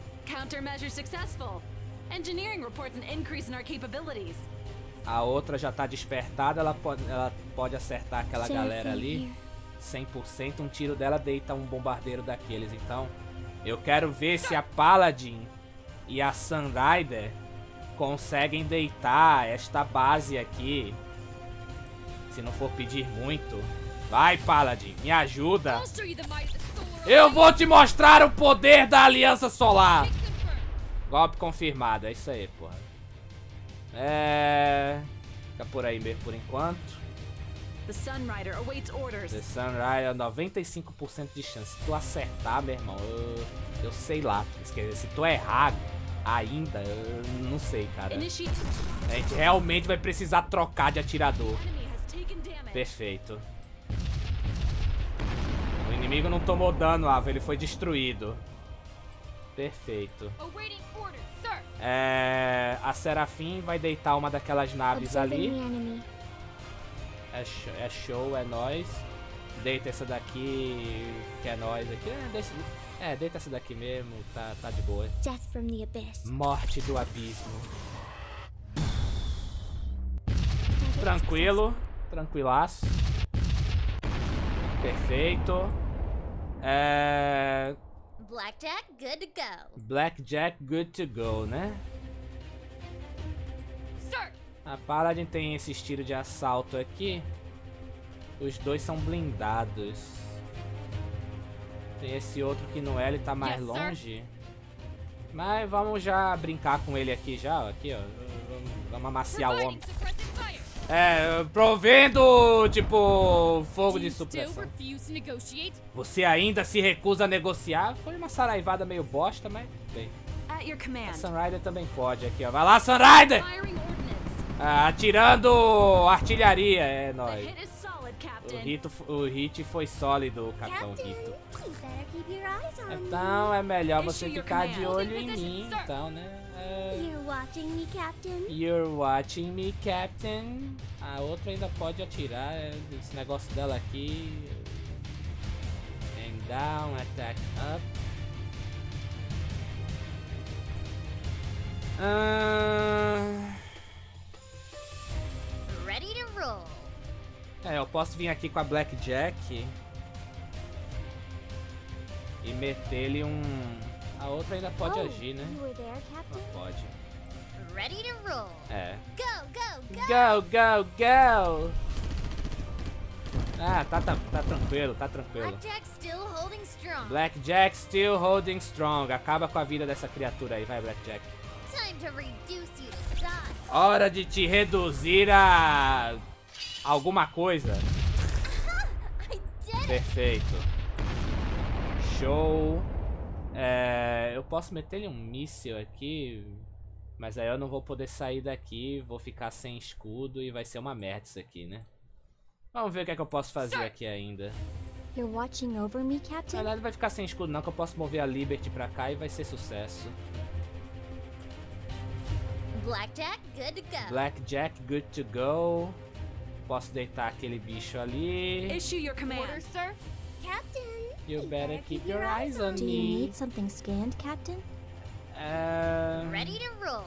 A outra já tá despertada, ela pode acertar aquela galera ali. 100%, um tiro dela deita um bombardeiro daqueles, então... Eu quero ver se a Paladin e a Sunrider conseguem deitar esta base aqui. Se não for pedir muito. Vai, Paladin, me ajuda. Eu vou te mostrar o poder da Aliança Solar. Golpe confirmado, é isso aí, porra. Fica por aí mesmo por enquanto. The Sunrider awaits orders. The Sunrider, 95% de chance. Se tu acertar, meu irmão, eu sei lá. Se tu errar ainda, eu não sei, cara. A gente realmente vai precisar trocar de atirador. Perfeito. O inimigo não tomou dano, Ava. Ele foi destruído. Perfeito. A Seraphim vai deitar uma daquelas naves ali. É show, é nóis. Deita essa daqui, que é nóis aqui. Deita essa daqui mesmo, tá de boa. Morte do abismo. Tranquilo, tranquilaço. Perfeito. Black Jack, good to go. Black Jack, good to go, né? A Paladin tem esses tiros de assalto aqui. Os dois são blindados. Tem esse outro que não é, ele tá mais longe. Mas vamos já brincar com ele aqui já, ó. Aqui, ó. Vamos amaciar o homem. Provendo, tipo, fogo de supressão. Você ainda se recusa a negociar? Foi uma saraivada meio bosta, mas bem. A Sunrider também pode aqui, ó. Vai lá, Sunrider! Atirando artilharia, é nóis. O hit foi sólido, Capitão Rito. Então é melhor você ficar de olho em mim, então, né? You're watching me, Captain. A outra ainda pode atirar. Esse negócio dela aqui. And down, attack up. Ready to roll. É, eu posso vir aqui com a Black Jack e meter-lhe um. A outra ainda pode agir, né? Ela pode. Ready to roll. É. Go, go, go. Go, go, go. Ah, tá tranquilo, tá tranquilo. Blackjack still holding strong. Blackjack still holding strong. Acaba com a vida dessa criatura aí, vai, Blackjack. Time to reduce you to size. Hora de te reduzir a alguma coisa. Perfeito. Show. É, eu posso meter um míssil aqui, mas aí eu não vou poder sair daqui, vou ficar sem escudo e vai ser uma merda isso aqui, né? Vamos ver o que é que eu posso fazer aqui ainda. Na verdade vai ficar sem escudo não, que eu posso mover a Liberty pra cá e vai ser sucesso. Blackjack, good to go. Blackjack, good to go. Posso deitar aquele bicho ali. Issue your command, sir. Captain. You better keep your eyes on me. Do you need something scanned, Captain? Ready to roll.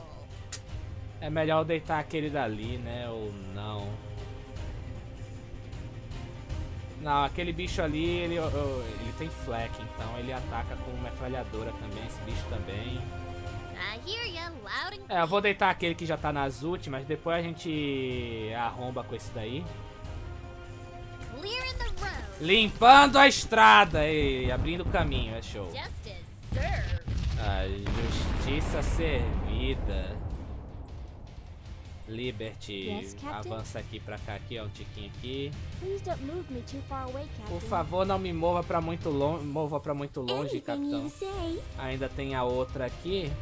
É melhor deitar aquele dali, né? Ou não? Não, aquele bicho ali, ele tem fleck, então ele ataca com metralhadora também, esse bicho também. É, eu vou deitar aquele que já tá nas últimas, depois a gente arromba com esse daí. Limpando a estrada e abrindo o caminho, é show. A justiça servida. Liberty, avança aqui pra cá, aqui, ó, um tiquinho aqui. Por favor, não me mova pra muito longe, capitão. Ainda tem a outra aqui.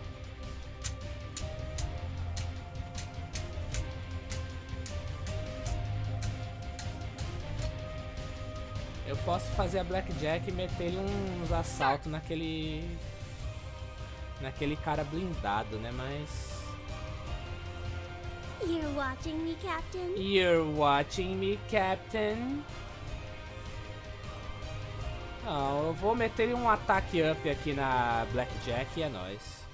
Eu posso fazer a Blackjack e meter uns assaltos naquele cara blindado, né? Mas You're watching me, Captain. You're watching me, Captain. Não, eu vou meter um ataque up aqui na Blackjack e é nóis.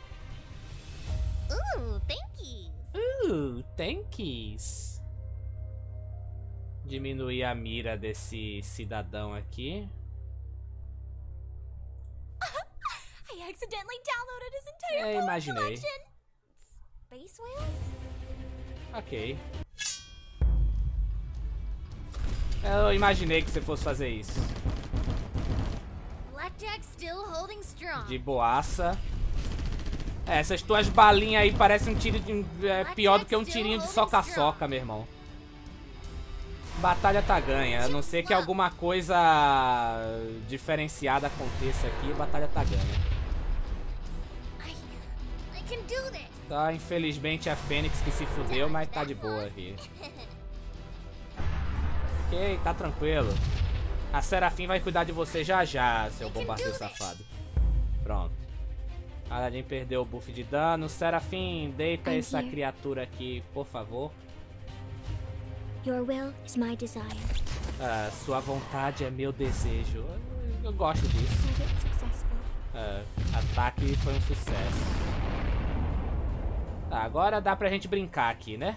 Thankies. Thankies. Diminuir a mira desse cidadão aqui. Eu imaginei. Ok. Eu imaginei que você fosse fazer isso. De boaça. É, essas tuas balinhas aí parecem um tiro de, pior do que um tirinho de soca-soca, meu irmão. Batalha tá ganha, a não ser que alguma coisa diferenciada aconteça aqui, batalha tá ganha. Tá, infelizmente a Fênix que se fudeu, mas tá de boa aqui. Ok, tá tranquilo. A Seraphim vai cuidar de você já já, seu bombardeiro safado. Pronto. Paladin perdeu o buff de dano. Seraphim, deita essa criatura aqui, por favor. Your will is my desire. Ah, sua vontade é meu desejo. Eu gosto disso. Ah, ataque foi um sucesso. Tá, agora dá pra gente brincar aqui, né?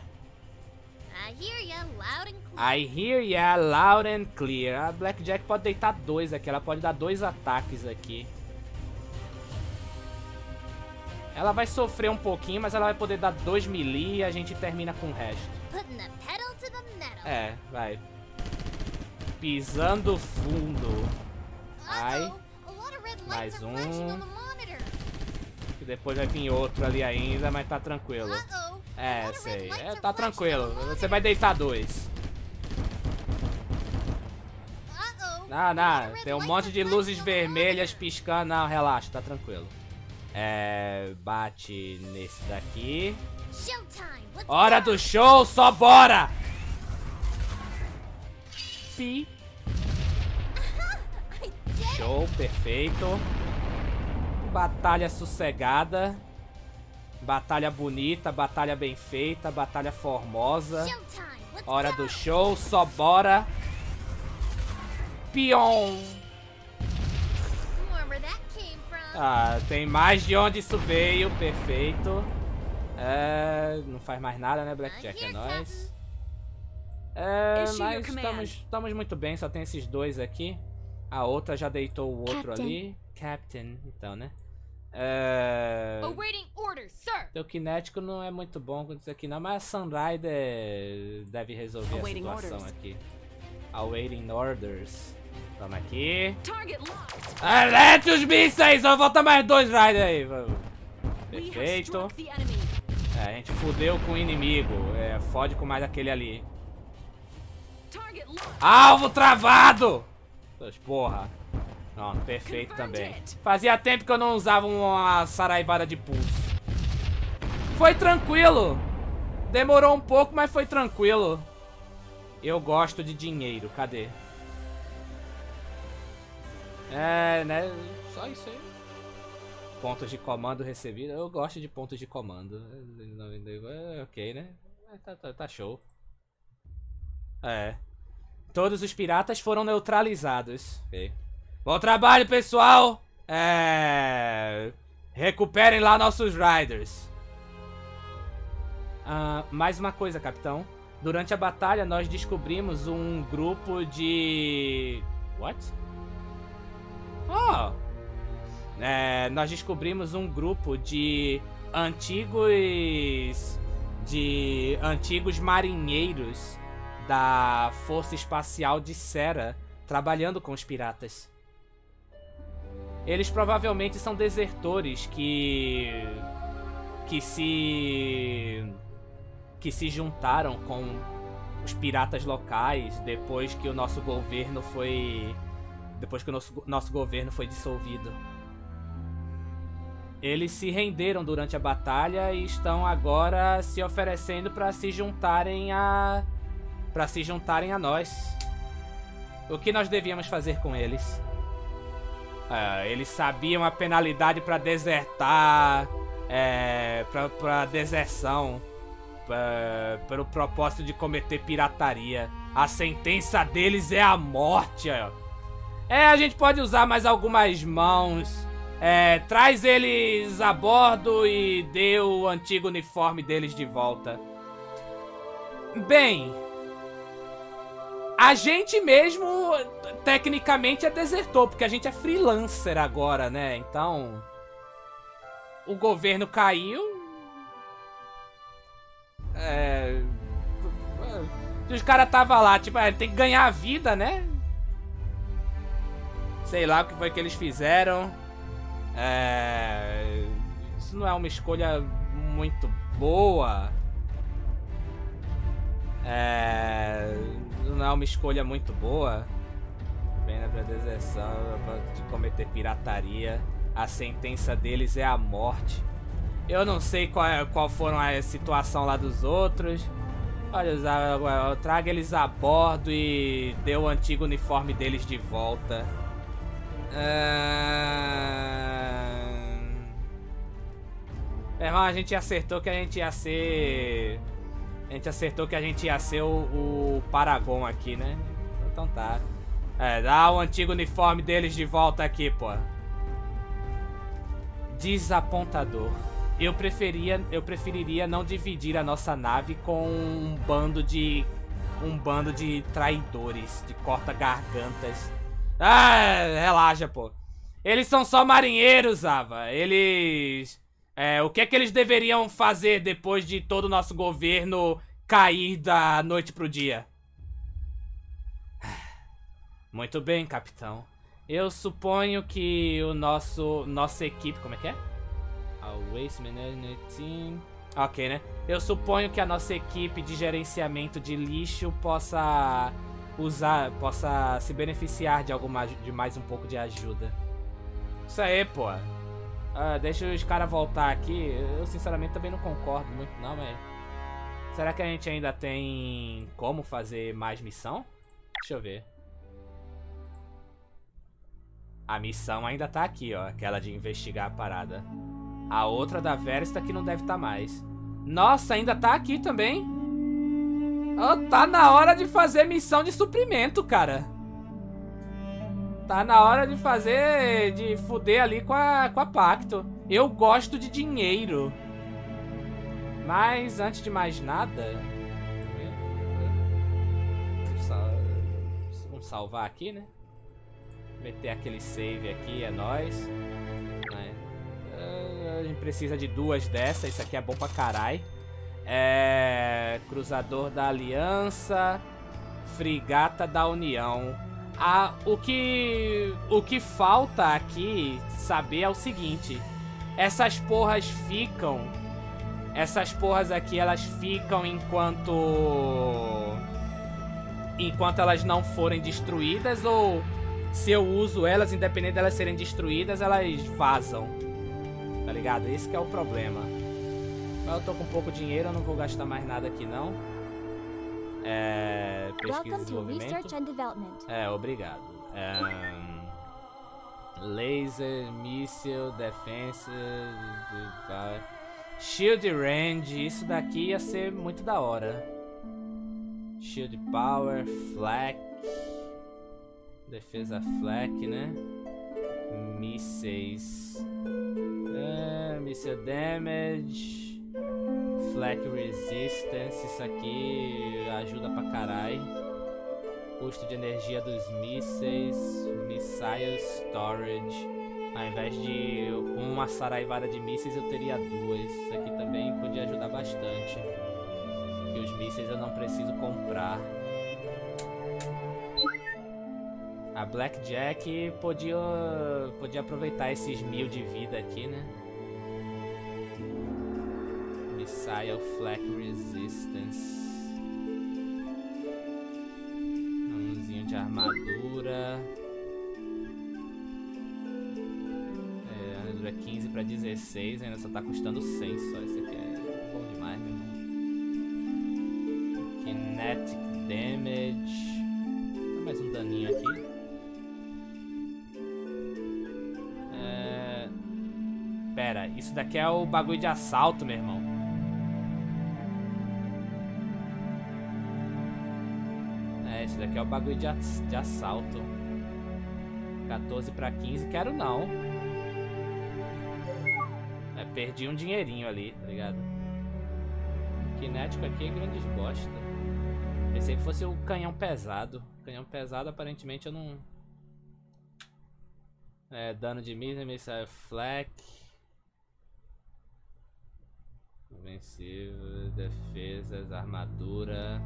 I hear ya loud and clear. I hear ya loud and clear. A Blackjack pode deitar dois aqui. Ela pode dar dois ataques aqui. Ela vai sofrer um pouquinho, mas ela vai poder dar 2 melee e a gente termina com o resto. É, vai. Pisando fundo. Ai. Mais um. E depois vai vir outro ali ainda, mas tá tranquilo. É, sei. É, tá tranquilo. Você vai deitar dois. Não, não. Tem um monte de luzes vermelhas piscando. Não, relaxa, tá tranquilo. É. Bate nesse daqui. Hora do show, só bora! Pi. Show, perfeito. Batalha sossegada. Batalha bonita, batalha bem feita, batalha formosa. Hora do show, só bora. Pion. Ah, tem mais de onde isso veio, perfeito. É, não faz mais nada, né, Black Jack? É nóis. É, mas estamos muito bem, só tem esses dois aqui. A outra já deitou o outro ali. Captain, então, né? É... O kinético não é muito bom com isso aqui não, mas a Sunrider deve resolver a situação aqui. Awaiting orders. Toma aqui. Alete os mísseis! Só volta mais dois Rider aí. Perfeito. É, a gente fudeu com o inimigo. É, fode com mais aquele ali. Alvo travado! Porra. Não, perfeito também. Fazia tempo que eu não usava uma saraivada de pulso. Foi tranquilo. Demorou um pouco, mas foi tranquilo. Eu gosto de dinheiro. Cadê? É, né? Só isso aí. Pontos de comando recebido. Eu gosto de pontos de comando. Ok, né? Tá show. É. Todos os piratas foram neutralizados. Okay. Bom trabalho, pessoal. É... Recuperem lá nossos Riders. Ah, mais uma coisa, capitão. Durante a batalha, nós descobrimos um grupo de... What? Oh! É, nós descobrimos um grupo de antigos marinheiros da Força Espacial de Sera, trabalhando com os piratas. Eles provavelmente são desertores que se juntaram com os piratas locais depois que o nosso governo foi dissolvido. Eles se renderam durante a batalha e estão agora se oferecendo para se juntarem a nós. O que nós devíamos fazer com eles? Ah, eles sabiam a penalidade para desertar, para deserção, pelo propósito de cometer pirataria. A sentença deles é a morte. É, a gente pode usar mais algumas mãos. É, traz eles a bordo e dê o antigo uniforme deles de volta. Bem... A gente mesmo, tecnicamente, é desertor, porque a gente é freelancer agora, né? Então, o governo caiu. É... Os caras estavam lá, tipo, tem que ganhar a vida, né? Sei lá o que foi que eles fizeram. É... Isso não é uma escolha muito boa. É... Não é uma escolha muito boa. Pena pra deserção, de cometer pirataria. A sentença deles é a morte. Eu não sei qual foram a situação lá dos outros. Olha, traga eles a bordo e dê o antigo uniforme deles de volta. Meu irmão, a gente acertou que a gente ia ser... o Paragon aqui, né? Então tá. É, dá o antigo uniforme deles de volta aqui, pô. Desapontador. Eu preferiria não dividir a nossa nave com um bando de traidores, de corta-gargantas. Ah, relaxa, pô. Eles são só marinheiros, Ava. Eles... É, o que é que eles deveriam fazer depois de todo o nosso governo cair da noite pro dia? Muito bem, capitão. Eu suponho que o nossa equipe... Como é que é? Ok, né? Eu suponho que a nossa equipe de gerenciamento de lixo possa se beneficiar de mais um pouco de ajuda. Isso aí, pô. Ah, deixa os caras voltar aqui. Eu sinceramente também não concordo muito não, mas... Será que a gente ainda tem como fazer mais missão? Deixa eu ver. A missão ainda tá aqui, ó. Aquela de investigar a parada. A outra da Veresta que não deve tá mais. Nossa, ainda tá aqui também. Oh, tá na hora de fazer missão de suprimento, cara. Tá na hora de fazer... de fuder ali com a Pacto. Eu gosto de dinheiro. Mas, antes de mais nada... Vamos salvar aqui, né? Meter aquele save aqui, é nóis. A gente precisa de duas dessas, isso aqui é bom pra caralho. É... Cruzador da Aliança, Frigata da União. Ah, o que falta aqui saber é o seguinte. Essas porras aqui, elas ficam enquanto elas não forem destruídas, ou se eu uso elas, independente delas serem destruídas, elas vazam. Tá ligado? Esse que é o problema. Mas eu tô com pouco dinheiro, eu não vou gastar mais nada aqui não. É... Pesquisa e desenvolvimento. É, obrigado. É... Laser, míssil, defensa... Shield range, isso daqui ia ser muito da hora. Shield power, flak. Defesa flak, né? Mísseis. Missile damage. Flak resistance, isso aqui ajuda pra caralho. Custo de energia dos mísseis. Missile storage. Ao invés de uma saraivada de mísseis, eu teria duas. Isso aqui também podia ajudar bastante. E os mísseis eu não preciso comprar. A Black Jack podia aproveitar esses 1000 de vida aqui, né? Missile Flak Resistance. Mãozinho de armadura. 15 para 16, ainda só tá custando 100 só. Isso aqui é bom demais, meu irmão. Kinetic Damage. Dá mais um daninho aqui. É... Pera, isso daqui é o bagulho de assalto, meu irmão. É, isso daqui é o bagulho de assalto. 14 para 15, quero não. Perdi um dinheirinho ali, tá ligado? O kinético aqui é grande bosta. Pensei que fosse o canhão pesado. Canhão pesado, aparentemente, eu não... É, dano de missile flak. Invencível, defesas, armadura.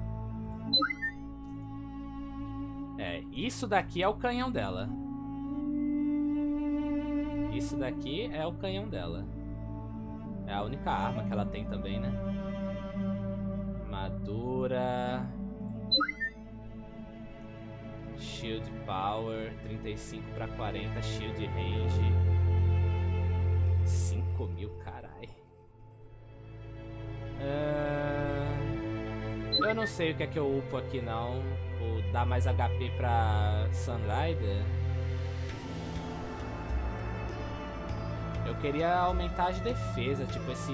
É, isso daqui é o canhão dela. Isso daqui é o canhão dela. É a única arma que ela tem também, né? Armadura. Shield power. 35 para 40. Shield range. 5000, carai. Eu não sei o que é que eu upo aqui, não. Vou dar mais HP pra Sunrider. Eu queria aumentar as defesas, tipo esse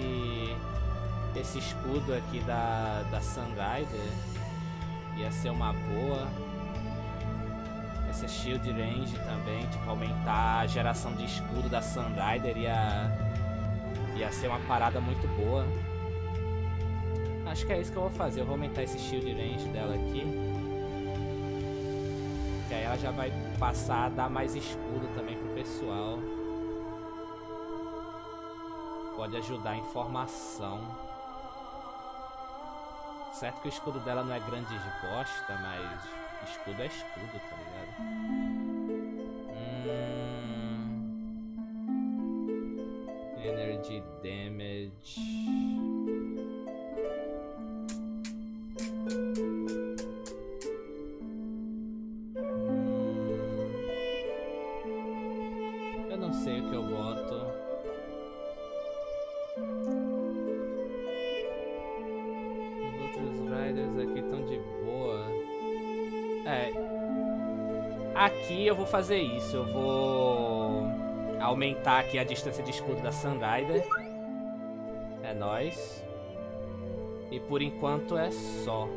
escudo aqui da Sunrider. Ia ser uma boa. Essa Shield Range também, tipo, aumentar a geração de escudo da Sunrider ia ser uma parada muito boa. Acho que é isso que eu vou fazer, eu vou aumentar esse Shield Range dela aqui. Que aí ela já vai passar a dar mais escudo também pro pessoal. Pode ajudar a informação. Certo que o escudo dela não é grande de bosta, mas escudo é escudo, tá ligado? Energy damage. Eu não sei o que eu boto. Aqui eu vou fazer isso. Eu vou aumentar aqui a distância de escudo da Sunrider. É nóis. E por enquanto é só.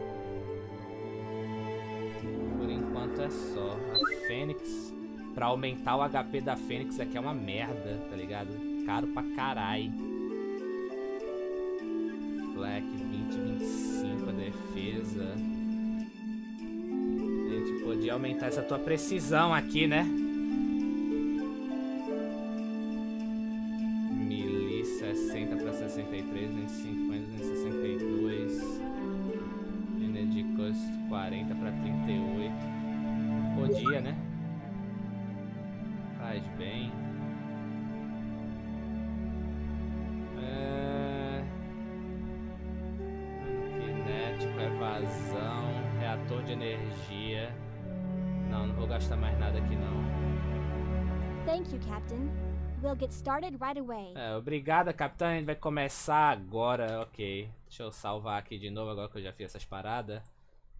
Por enquanto é só. A Fênix, pra aumentar o HP da Fênix aqui é uma merda, tá ligado? Caro pra carai. Black 20, 25 a defesa. A gente podia aumentar essa tua precisão aqui, né? Melee 60 pra 63, 250, 262. Energy Cost 40 pra 38. Podia, né? Faz bem. Evasão, reator de energia. Não, não vou gastar mais nada aqui não. Thank you, Captain. We'll get started right away. É, obrigada, capitão. A gente vai começar agora, ok. Deixa eu salvar aqui de novo agora que eu já fiz essas paradas.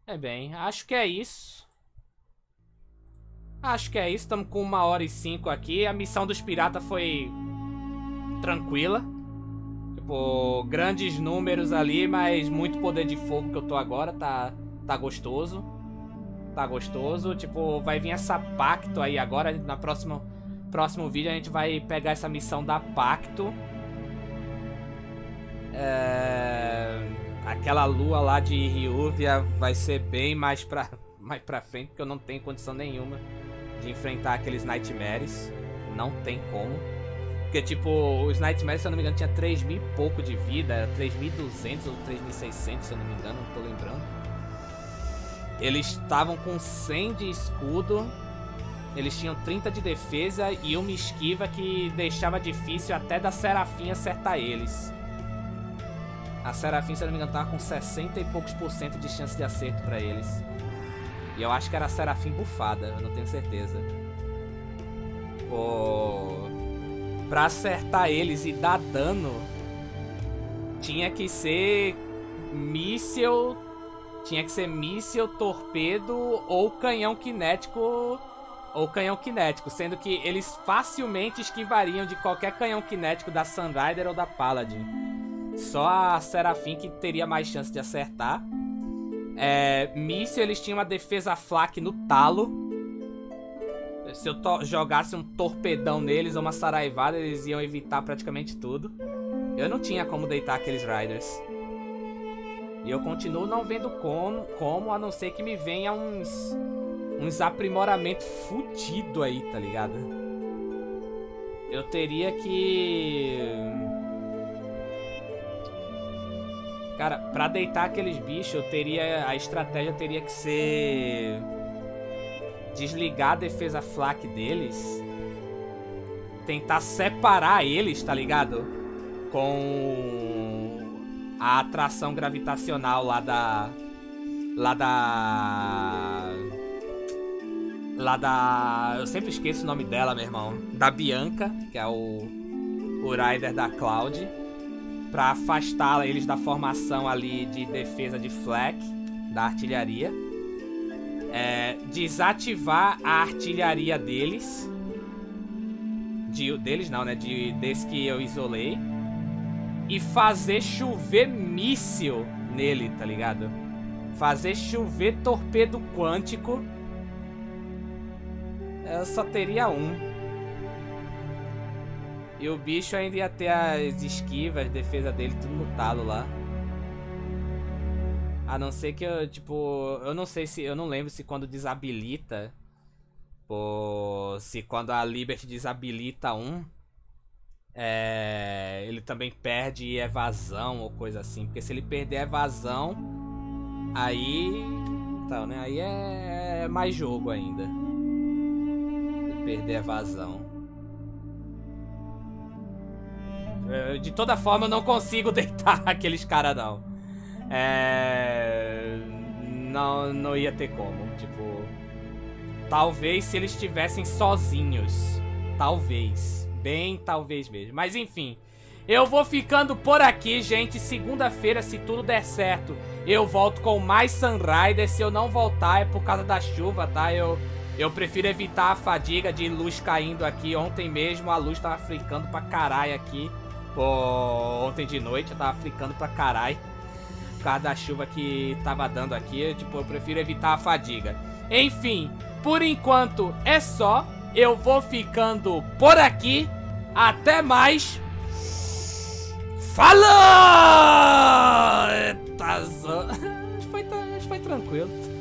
É bem, acho que é isso. Acho que é isso. Estamos com 1h05 aqui. A missão dos piratas foi tranquila. Tipo, grandes números ali, mas muito poder de fogo que eu tô agora, tá gostoso. Tá gostoso, tipo, vai vir essa Pacto aí agora, na próximo vídeo a gente vai pegar essa missão da Pacto. Aquela lua lá de Ryuvia vai ser bem mais pra frente, porque eu não tenho condição nenhuma de enfrentar aqueles Nightmares. Não tem como. Porque, tipo, os Nightmares, se eu não me engano, tinha 3.000 e pouco de vida. Era 3.200 ou 3.600, se eu não me engano, não tô lembrando. Eles estavam com 100 de escudo. Eles tinham 30 de defesa e uma esquiva que deixava difícil até da Seraphim acertar eles. A Seraphim, se eu não me engano, tava com 60 e poucos % de chance de acerto pra eles. E eu acho que era a Seraphim bufada, eu não tenho certeza. Pô... Pra acertar eles e dar dano, tinha que ser míssel, torpedo ou canhão cinético, sendo que eles facilmente esquivariam de qualquer canhão cinético da Sunrider ou da Paladin. Só a Seraphim que teria mais chance de acertar. Míssel, eles tinham uma defesa flak no talo. Se eu jogasse um torpedão neles ou uma saraivada, eles iam evitar praticamente tudo. Eu não tinha como deitar aqueles Riders. E eu continuo não vendo como a não ser que me venha uns aprimoramentos fudidos aí, tá ligado? Eu teria que... Cara, pra deitar aqueles bichos, eu teria... A estratégia teria que ser... Desligar a defesa flak deles. Tentar separar eles, tá ligado? Com a atração gravitacional lá da... Eu sempre esqueço o nome dela, meu irmão. Da Bianca, que é o rider da Cloud. Pra afastá-la eles da formação ali de defesa de flak da artilharia. Desativar a artilharia deles. Desse que eu isolei. E fazer chover míssil nele, tá ligado? Fazer chover torpedo quântico. Eu só teria um. E o bicho ainda ia ter as esquivas, a defesa dele, tudo no talo lá. A não ser que eu, tipo, eu não lembro se quando desabilita, ou se quando a Liberty desabilita um, ele também perde evasão ou coisa assim. Porque se ele perder a evasão, aí, então, né, aí é mais jogo ainda. Perder a evasão. De toda forma, eu não consigo deitar aqueles caras não. Não ia ter como, tipo... Talvez se eles estivessem sozinhos. Talvez. Bem, talvez mesmo. Mas enfim, eu vou ficando por aqui, gente. Segunda-feira, se tudo der certo, eu volto com mais Sunrider. Se eu não voltar é por causa da chuva, tá? Eu Eu prefiro evitar a fadiga de luz caindo aqui. Ontem mesmo a luz tava flicando pra caralho aqui. Pô, ontem de noite eu tava flicando pra caralho. Por causa da chuva que tava dando aqui. Tipo, eu prefiro evitar a fadiga. Enfim, por enquanto é só. Eu vou ficando por aqui. Até mais. Falou! Acho que foi tranquilo.